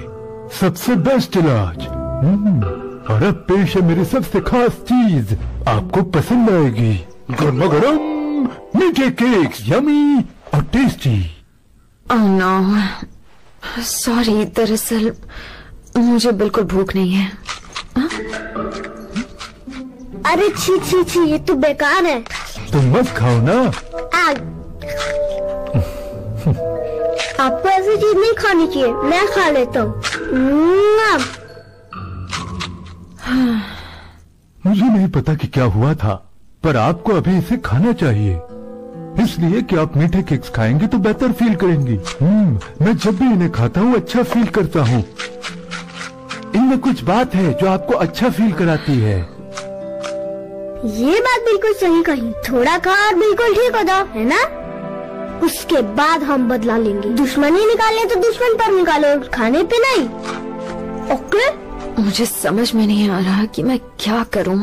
सबसे बेस्ट इलाज। और अब पेश है मेरी सबसे खास चीज, आपको पसंद आएगी। गर्मा गर्म मीठे केक्स, यमी और टेस्टी। ओह नो, सॉरी, दरअसल मुझे बिल्कुल भूख नहीं है। आ? अरे छी छी छी, ये तो बेकार है। तुम मत खाओ ना। आग। आपको ऐसी चीज नहीं खानी चाहिए, मैं खा लेता हूँ। मुझे नहीं पता कि क्या हुआ था, पर आपको अभी इसे खाना चाहिए, इसलिए कि आप मीठे केक्स खाएंगे तो बेहतर फील करेंगी। हम्म, मैं जब भी इन्हें खाता हूँ अच्छा फील करता हूँ। इनमें कुछ बात है जो आपको अच्छा फील कराती है। ये बात बिल्कुल सही कही। थोड़ा खा और बिल्कुल ठीक हो जाओ, है ना? उसके बाद हम बदला लेंगे। दुश्मनी निकालने तो दुश्मन पर निकालो, खाने पे नहीं। ओके? मुझे समझ में नहीं आ रहा कि मैं क्या करूँ।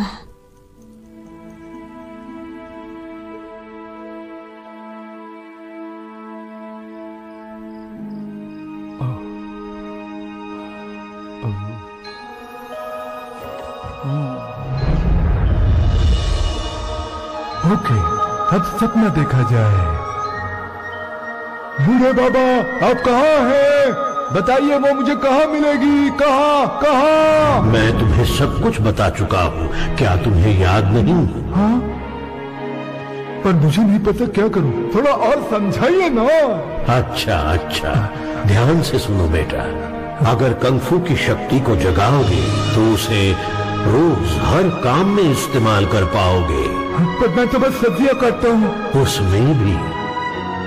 ओके, अब सपना देखा जाए। बूढ़े बाबा आप कहाँ हैं? बताइए, वो मुझे कहाँ मिलेगी? कहाँ कहाँ? मैं तुम्हें सब कुछ बता चुका हूँ, क्या तुम्हें याद नहीं? हाँ, पर मुझे नहीं पता क्या करूँ। थोड़ा और समझाइए ना। अच्छा अच्छा, ध्यान से सुनो बेटा। अगर कंग फू की शक्ति को जगाओगे तो उसे रोज हर काम में इस्तेमाल कर पाओगे। पर मैं तो बस सब्जियां काटता हूँ। उसमें भी?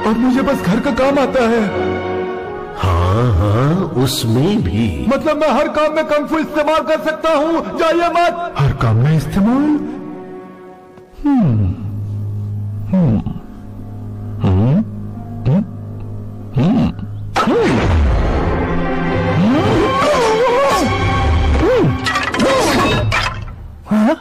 और मुझे बस घर का काम आता है। हाँ हाँ, उसमें भी। मतलब मैं हर काम में कम फू इस्तेमाल कर सकता हूँ? जाइए मत। हर काम में इस्तेमाल। हम्म हम्म हम्म हम्म हम्म Huh?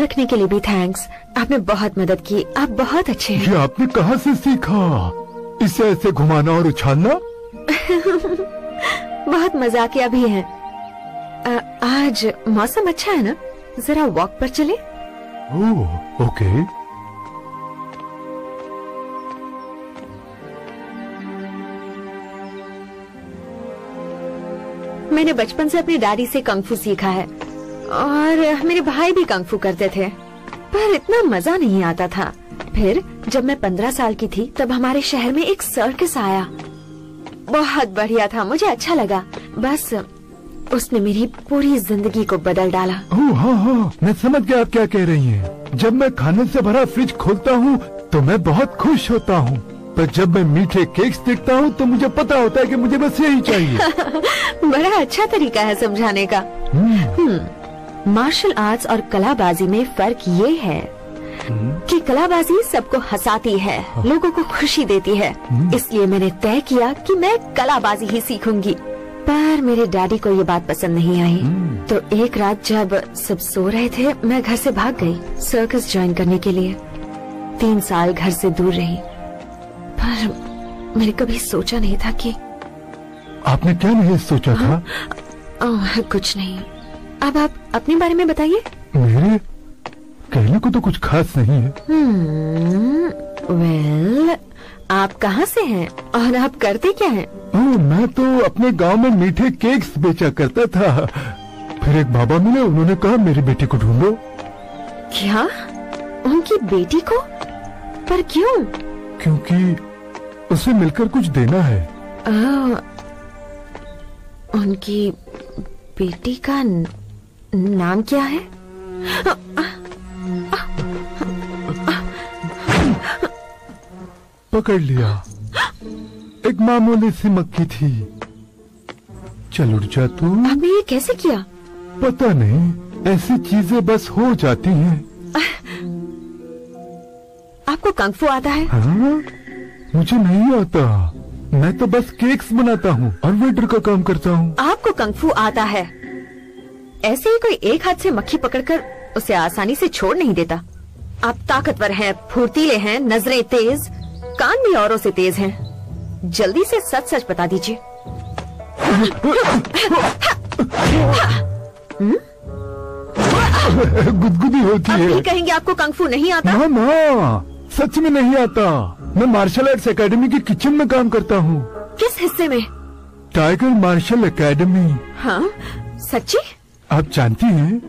रखने के लिए भी थैंक्स, आपने बहुत मदद की, आप बहुत अच्छे हैं। ये आपने कहाँ से सीखा इसे ऐसे घुमाना और उछालना? बहुत मजाकिया भी है। आ, आज मौसम अच्छा है ना? जरा वॉक पर चले। Oh, okay. मैंने बचपन से अपनी डैडी से कंग-फू सीखा है और मेरे भाई भी कंग-फू करते थे, पर इतना मजा नहीं आता था। फिर जब मैं पंद्रह साल की थी तब हमारे शहर में एक सर्कस आया। बहुत बढ़िया था, मुझे अच्छा लगा। बस उसने मेरी पूरी जिंदगी को बदल डाला। ओ, हाँ हाँ, मैं समझ गया आप क्या कह रही हैं। जब मैं खाने से भरा फ्रिज खोलता हूँ तो मैं बहुत खुश होता हूँ, पर जब मैं मीठे केक्स देखता हूँ तो मुझे पता होता है कि मुझे बस यही चाहिए। बड़ा अच्छा तरीका है समझाने का। मार्शल आर्ट्स और कलाबाजी में फर्क ये है कि कलाबाजी सबको हंसाती है, लोगों को खुशी देती है, इसलिए मैंने तय किया कि मैं कलाबाजी ही सीखूंगी। पर मेरे डैडी को ये बात पसंद नहीं आई, तो एक रात जब सब सो रहे थे मैं घर से भाग गई सर्कस ज्वाइन करने के लिए। तीन साल घर से दूर रही, पर मैंने कभी सोचा नहीं था कि। आपने क्या नहीं सोचा था? ओह, कुछ नहीं। अब आप अपने बारे में बताइए। मेरे कहने को तो कुछ खास नहीं है। हम्म, वेल, आप कहाँ से हैं और आप करते क्या हैं? ओ, मैं तो अपने गांव में मीठे केक्स बेचा करता था। फिर एक बाबा मिले, उन्होंने कहा मेरी बेटी को ढूंढो। क्या? उनकी बेटी को? पर क्यों? क्योंकि उसे मिलकर कुछ देना है। आ, उनकी बेटी का न... नाम क्या है? पकड़ लिया। एक मामूली सी मक्खी थी। चल उठ जा तू। आपने ये कैसे किया? पता नहीं, ऐसी चीजें बस हो जाती हैं। आपको कंग फू आता है? हाँ, मुझे नहीं आता। मैं तो बस केक्स बनाता हूँ और वेटर का काम करता हूँ। आपको कंगफू आता है। ऐसे ही कोई एक हाथ से मक्खी पकड़कर उसे आसानी से छोड़ नहीं देता। आप ताकतवर हैं, फुर्तीले हैं, नजरें तेज, कान भी औरों से तेज हैं। जल्दी से सच सच बता दीजिए। गुदगुदी होती है। आप कहेंगे आपको कंगफू नहीं आता? ना ना, सच में नहीं आता। मैं मार्शल आर्ट्स एकेडमी के किचन में काम करता हूँ। किस हिस्से में? Tiger martial academy. हाँ, सच्ची? आप जानती हैं?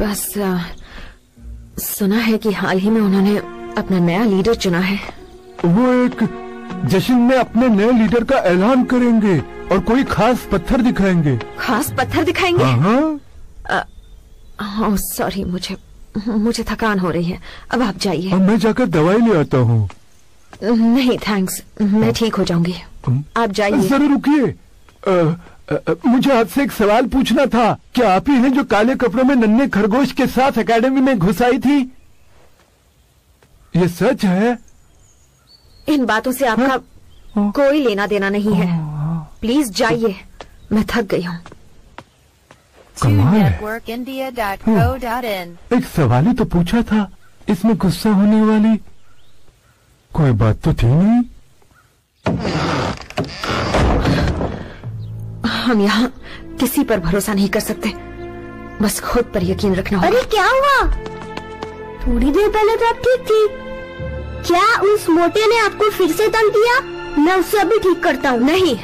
बस आ, सुना है कि हाल ही में उन्होंने अपना नया लीडर चुना है। वो एक जश्न में अपने नए लीडर का ऐलान करेंगे और कोई खास पत्थर दिखाएंगे। खास पत्थर दिखाएंगे? हाँ। सॉरी, मुझे मुझे थकान हो रही है। अब आप जाइए। मैं जाकर दवाई ले आता हूँ। नहीं थैंक्स, मैं ठीक हो जाऊंगी। आप जाइए। जरूर, रुकिए। मुझे आपसे एक सवाल पूछना था। क्या आप ही हैं जो काले कपड़ों में नन्हे खरगोश के साथ एकेडमी में घुस आई थी? ये सच है? इन बातों से आपका है? कोई लेना देना नहीं है। प्लीज जाइए, मैं थक गई हूँ। एक सवाल ही तो पूछा था, इसमें गुस्सा होने वाली कोई बात तो थी नहीं। हम यहाँ किसी पर भरोसा नहीं कर सकते, बस खुद पर यकीन रखना होगा। अरे क्या हुआ? थोड़ी देर पहले तो आप ठीक थी। क्या उस मोटे ने आपको फिर से तंग किया? मैं उसे अभी ठीक करता हूँ। नहीं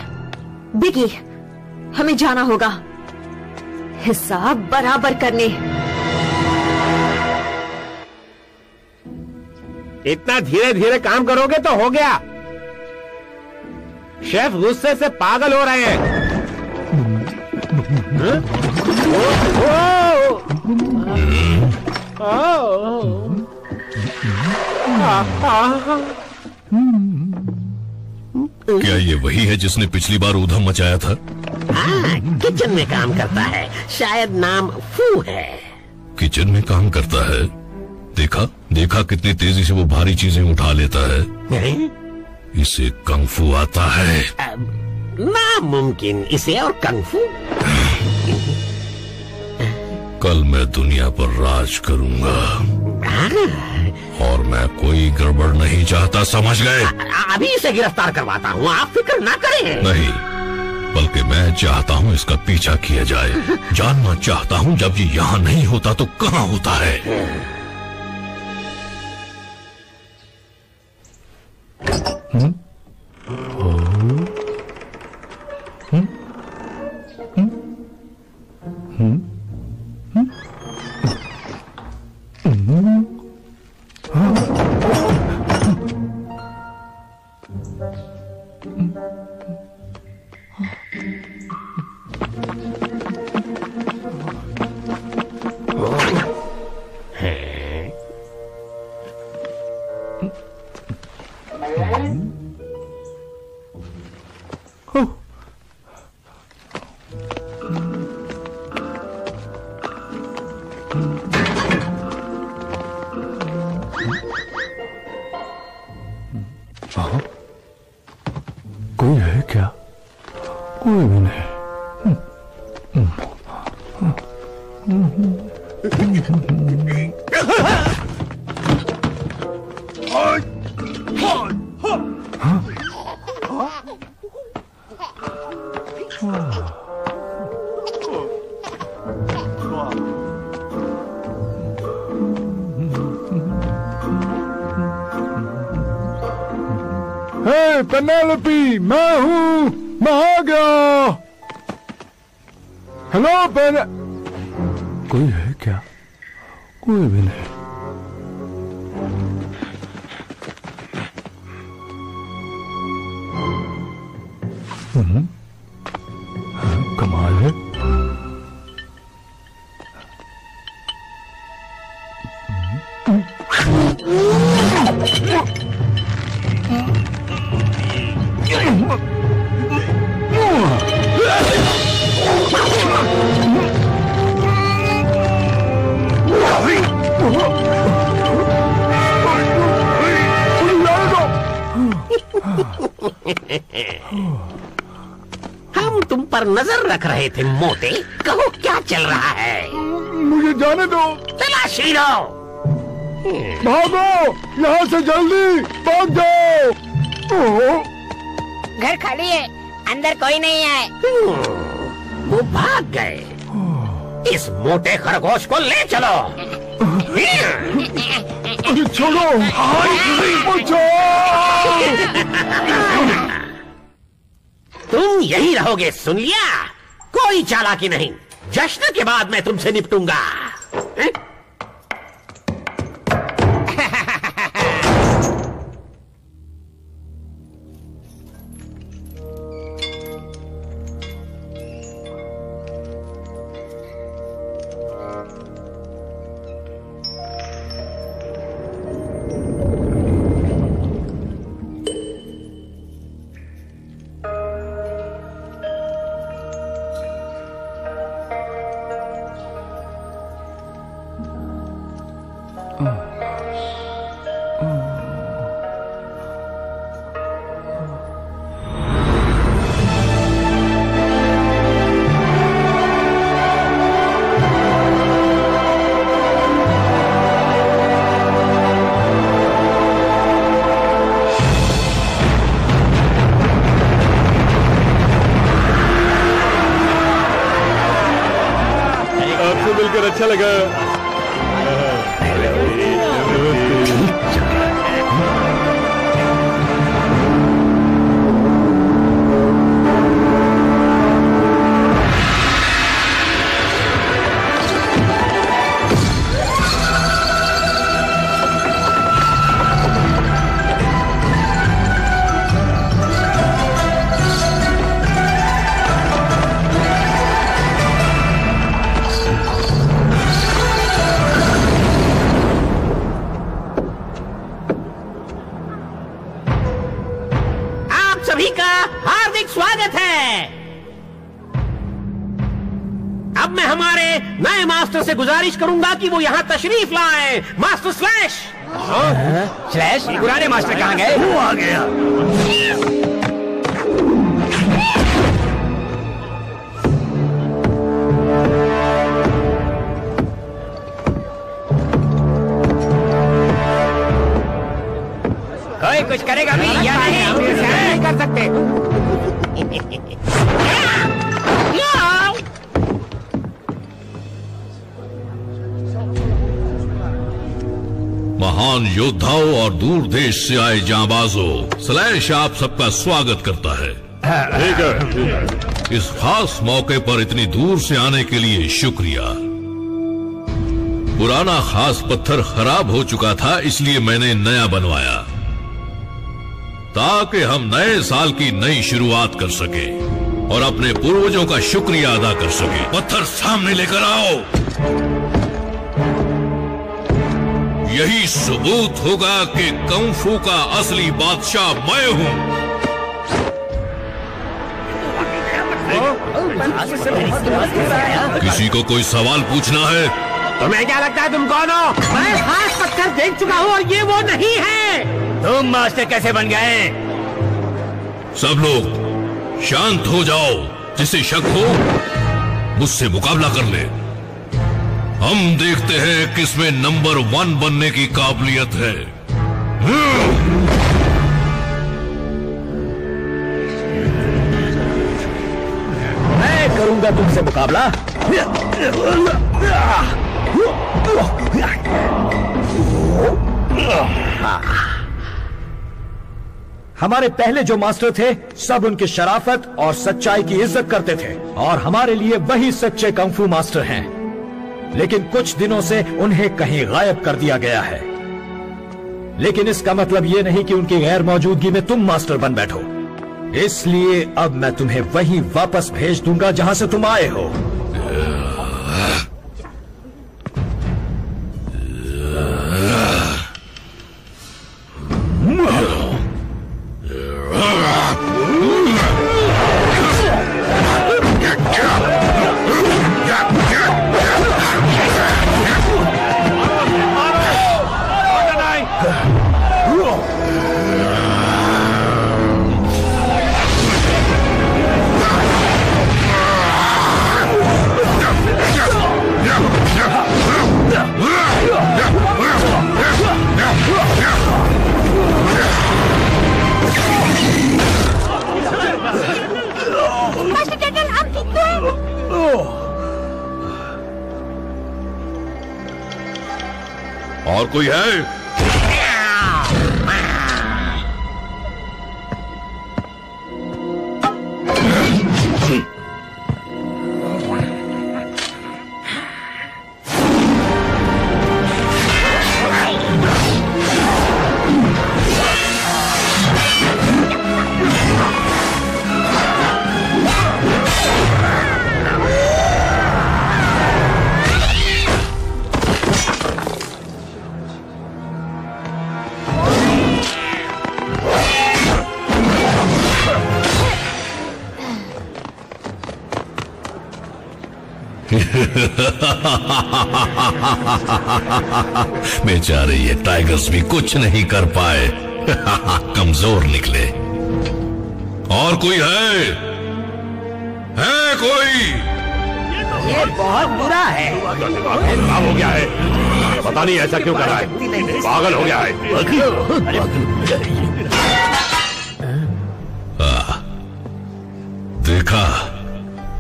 बिगी, हमें जाना होगा हिसाब बराबर करने। इतना धीरे धीरे काम करोगे तो हो गया। शेफ गुस्से से पागल हो रहे हैं। क्या ये वही है जिसने पिछली बार ऊधम मचाया था? हाँ, किचन में काम करता है। शायद नाम फू है। किचन में काम करता है? देखा देखा कितनी तेजी से वो भारी चीजें उठा लेता है। नहीं? इसे कंगफू आता है। नामुमकिन, इसे और कंगफू। कल मैं दुनिया पर राज करूंगा। और मैं कोई गड़बड़ नहीं चाहता, समझ गए? अभी इसे गिरफ्तार करवाता हूँ, आप फिक्र ना करें। नहीं, बल्कि मैं चाहता हूँ इसका पीछा किया जाए। जानना चाहता हूँ जब ये यहाँ नहीं होता तो कहाँ होता है। हुँ? हुँ? हुँ? हुँ? हुँ? हुँ? पेनेलोपी, मैं हूँ, मैं आ गया। हेलो पेने, कोई है क्या? कोई भी नहीं। हम्म, कमाल है। हम तुम पर नजर रख रहे थे मोते, कहो क्या चल रहा है? मुझे जाने दो। चला शीरो, भागो यहाँ से, जल्दी भाग जाओ। घर खाली है, अंदर कोई नहीं है। वो भाग गए। इस मोटे खरगोश को ले चलो। छोड़ो, तुम यही रहोगे, सुन लिया? कोई चालाकी नहीं। जश्न के बाद मैं तुमसे निपटूंगा। अच्छा लगा। गुजारिश करूंगा कि वो यहाँ तशरीफ लाए। मास्टर स्लैश स्लैश पुराने मास्टर कहाँ गए? वो आ गया। कोई कुछ करेगा भी या नहीं? नहीं कर सकते। महान योद्धाओं और दूर देश से आए जांबाजों, स्लैश आप सबका स्वागत करता है। ठीक है। इस खास मौके पर इतनी दूर से आने के लिए शुक्रिया। पुराना खास पत्थर खराब हो चुका था, इसलिए मैंने नया बनवाया ताकि हम नए साल की नई शुरुआत कर सके और अपने पूर्वजों का शुक्रिया अदा कर सके। पत्थर सामने लेकर आओ। यही सबूत होगा कि कंफू का असली बादशाह मैं हूँ। किसी को कोई सवाल पूछना है? तुम्हें क्या लगता है तुम कौन हो? मैं खास पत्थर देख चुका हूँ और ये वो नहीं है। तुम मास्टर कैसे बन गए? सब लोग शांत हो जाओ। जिसे शक हो मुझसे मुकाबला कर ले। हम देखते हैं किसमें नंबर वन बनने की काबिलियत है। मैं करूंगा तुमसे मुकाबला। हमारे पहले जो मास्टर थे सब उनकी शराफत और सच्चाई की इज्जत करते थे और हमारे लिए वही सच्चे कंफू मास्टर हैं, लेकिन कुछ दिनों से उन्हें कहीं गायब कर दिया गया है। लेकिन इसका मतलब यह नहीं कि उनकी गैर मौजूदगी में तुम मास्टर बन बैठो। इसलिए अब मैं तुम्हें वहीं वापस भेज दूंगा जहां से तुम आए हो। और कोई है? बेचारे ये टाइगर्स भी कुछ नहीं कर पाए। कमजोर निकले। और कोई है? है कोई? ये बहुत बुरा है। काम हो गया है, पता नहीं ऐसा क्यों कर रहा है, पागल हो गया है। आ, देखा,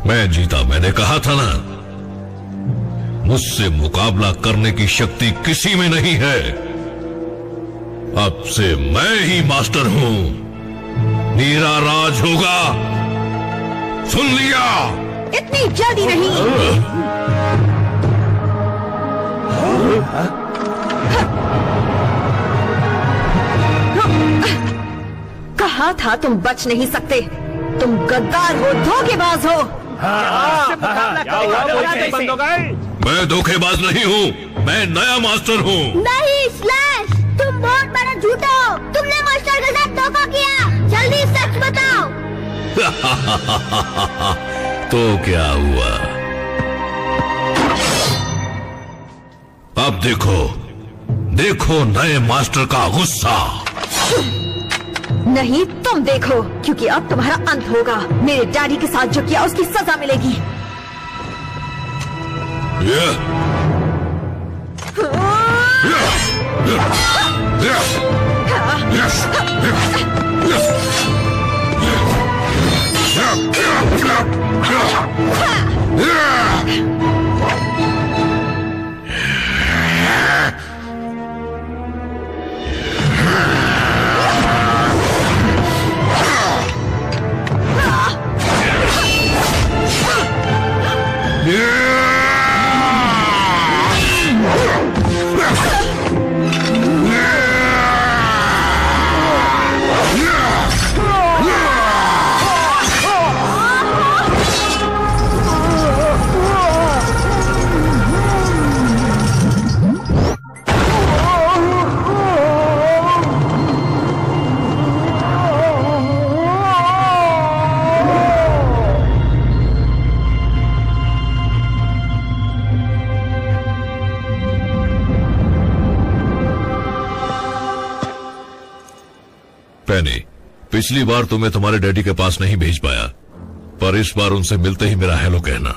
मैं जीता। मैंने कहा था ना, मुझसे मुकाबला करने की शक्ति किसी में नहीं है। अब से मैं ही मास्टर हूं। नीरा राज होगा, सुन लिया? इतनी जल्दी नहीं। कहा था तुम बच नहीं सकते। तुम गद्दार हो, धोखेबाज हो। मैं धोखेबाज नहीं हूँ, मैं नया मास्टर हूँ। नहीं स्लैश, तुम बहुत बड़ा झूठा हो। तुमने मास्टर के साथ धोखा किया। जल्दी सच बताओ। तो क्या हुआ? अब देखो, देखो नए मास्टर का गुस्सा। नहीं, तुम देखो, क्योंकि अब तुम्हारा अंत होगा। मेरे डैडी के साथ जो किया उसकी सजा मिलेगी। पिछली बार तो मैं तुम्हारे डैडी के पास नहीं भेज पाया, पर इस बार उनसे मिलते ही मेरा हेलो कहना।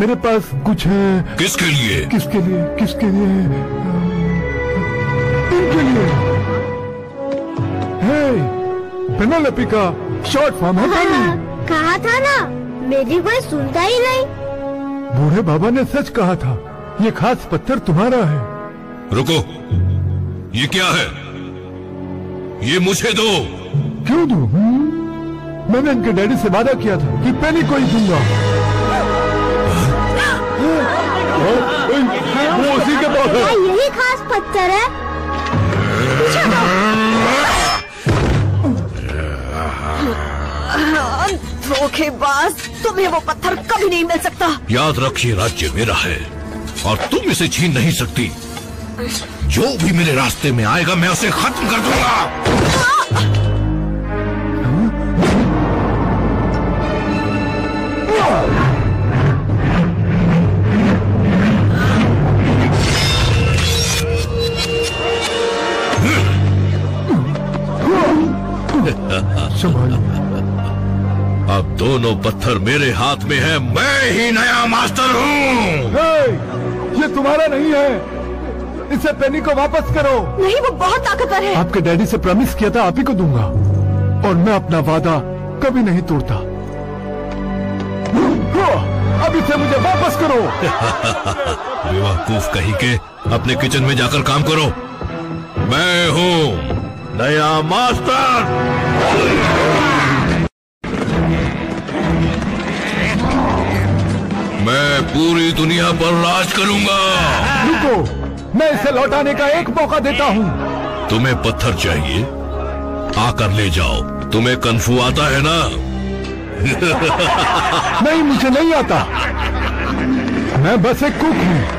मेरे पास कुछ है। किसके लिए? किसके लिए? किसके लिए? इनके लिए। हे, पेनेलोपी का शॉर्ट फॉर्म है। हाँ, कहा था ना, मेरी कोई सुनता ही नहीं। बूढ़े बाबा ने सच कहा था, ये खास पत्थर तुम्हारा है। रुको, ये क्या है? ये मुझे दो। क्यों दो? मैंने इनके डैडी से वादा किया था कि पहले कोई दूंगा। वो उसी के पास है। यही खास पत्थर है। धोखेबाज, तुम्हें वो पत्थर कभी नहीं मिल सकता। याद रखिए, राज्य मेरा है और तुम इसे छीन नहीं सकती। जो भी मेरे रास्ते में आएगा मैं उसे खत्म कर दूंगा। अब दोनों पत्थर मेरे हाथ में है। मैं ही नया मास्टर हूँ। ये तुम्हारा नहीं है, इसे पेनी को वापस करो। नहीं, वो बहुत ताकतवर है। आपके डैडी से प्रॉमिस किया था आप ही को दूंगा और मैं अपना वादा कभी नहीं तोड़ता। अब इसे मुझे वापस करो। बेवकूफ कहीं के, अपने किचन में जाकर काम करो। मैं हूँ नया मास्टर। मैं पूरी दुनिया पर राज करूँगा। रुको, मैं इसे लौटाने का एक मौका देता हूँ। तुम्हें पत्थर चाहिए? आकर ले जाओ। तुम्हें कन्फू आता है ना? नहीं, मुझे नहीं आता। मैं बस एक कुक हूँ।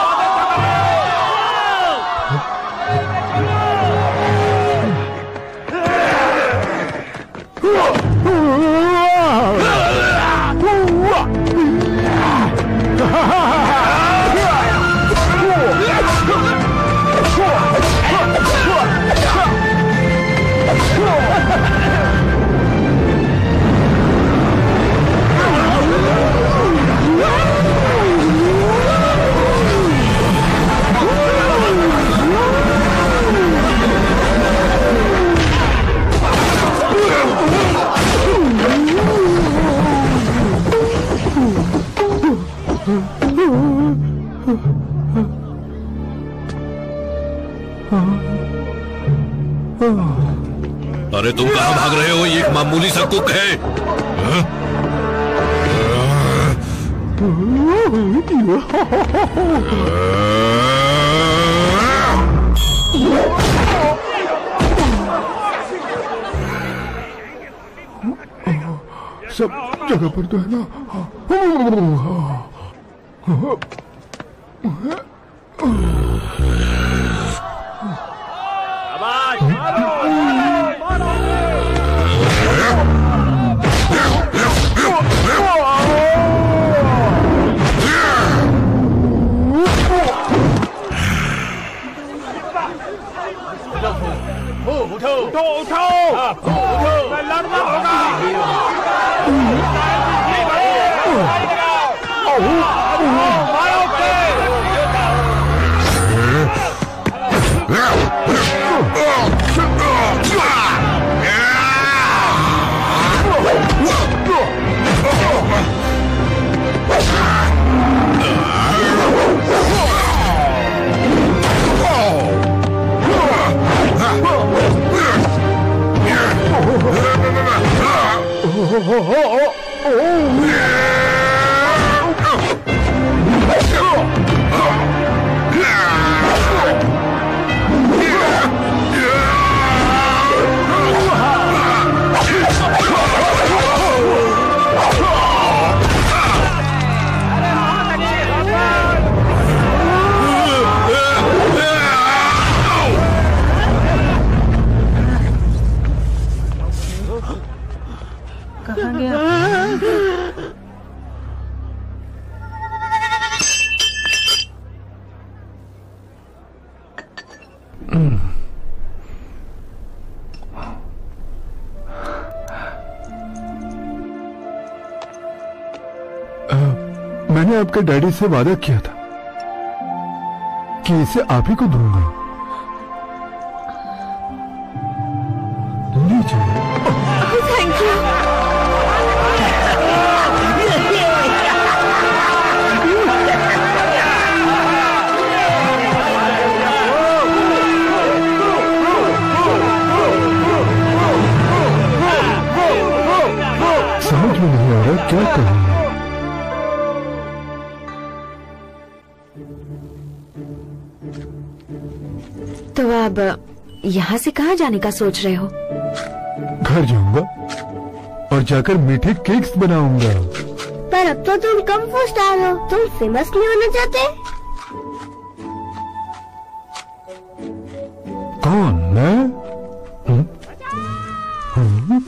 अरे तुम कहाँ भाग रहे हो? ये एक मामूली सा कुक है। सब जगह पर तो है ना। आपके डैडी से वादा किया था कि इसे आप ही को दूंगा। लीजिए। Thank you. समझ में नहीं आ रहा क्या करूं। तो अब यहाँ से कहाँ जाने का सोच रहे हो? घर जाऊंगा और जाकर मीठे केक्स बनाऊंगा। पर अब तो तुम कम फोर स्टार हो, तुम फेमस नहीं होना चाहते। कौन मैं? हुँ? हुँ?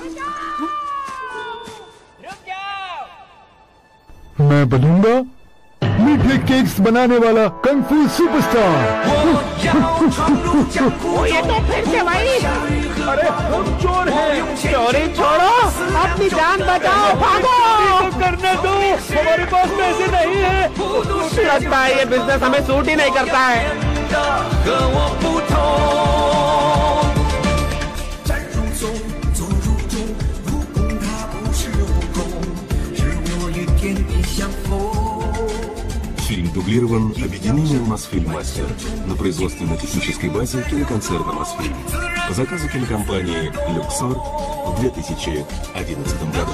मैं बनूंगा मीठे केक्स बनाने वाला कंफ्यूज सुपरस्टार। ये तो फिर से भाई, अरे हम चोर हैं। चोरी छोड़ो, अपनी जान बचाओ, भागो। करने दो, हमारे पास पैसे नहीं है। लगता है ये बिजनेस हमें सूट ही नहीं करता है। Фильм дублирован объединением «Мосфильм Мастер» на производственно-технической базе телеконцерна «Мосфильм» по заказу кинокомпании «Люксор» в две тысячи одиннадцатом году.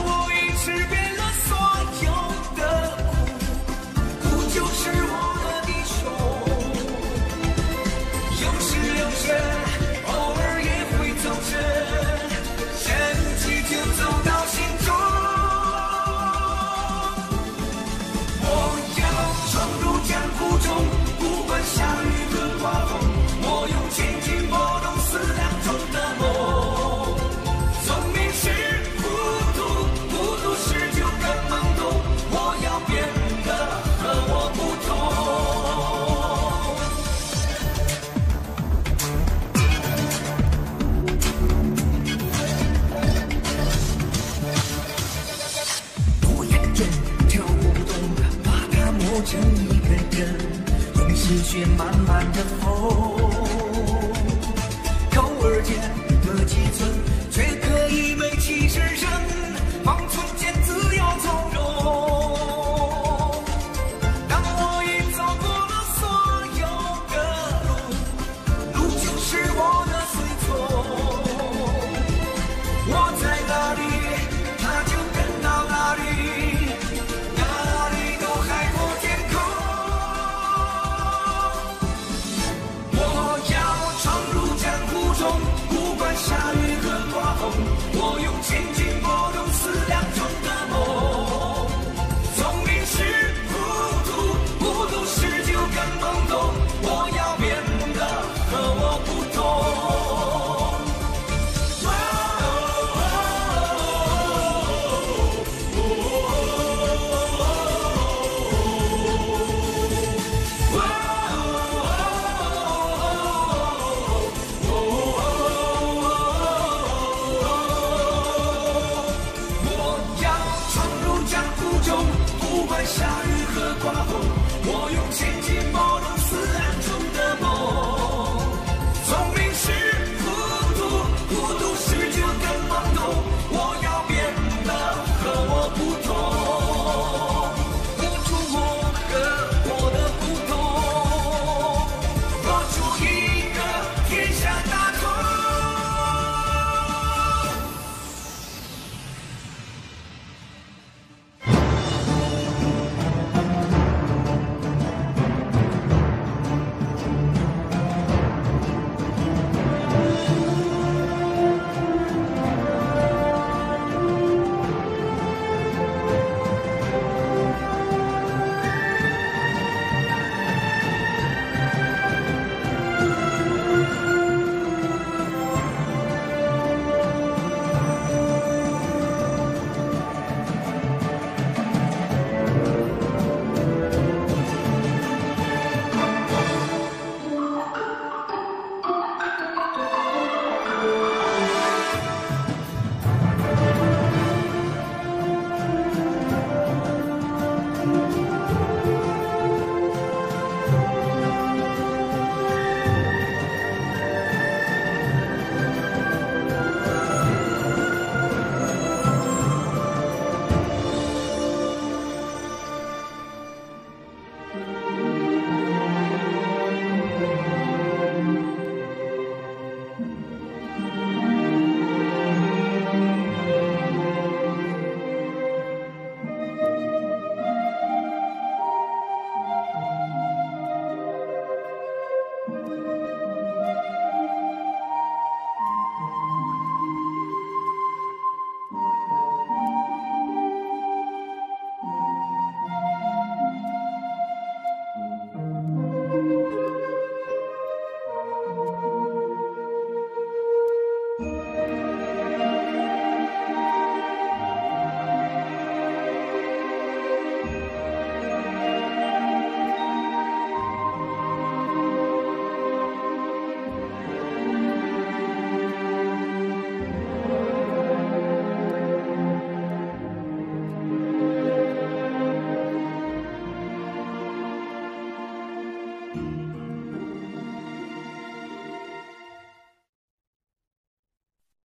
Thank you.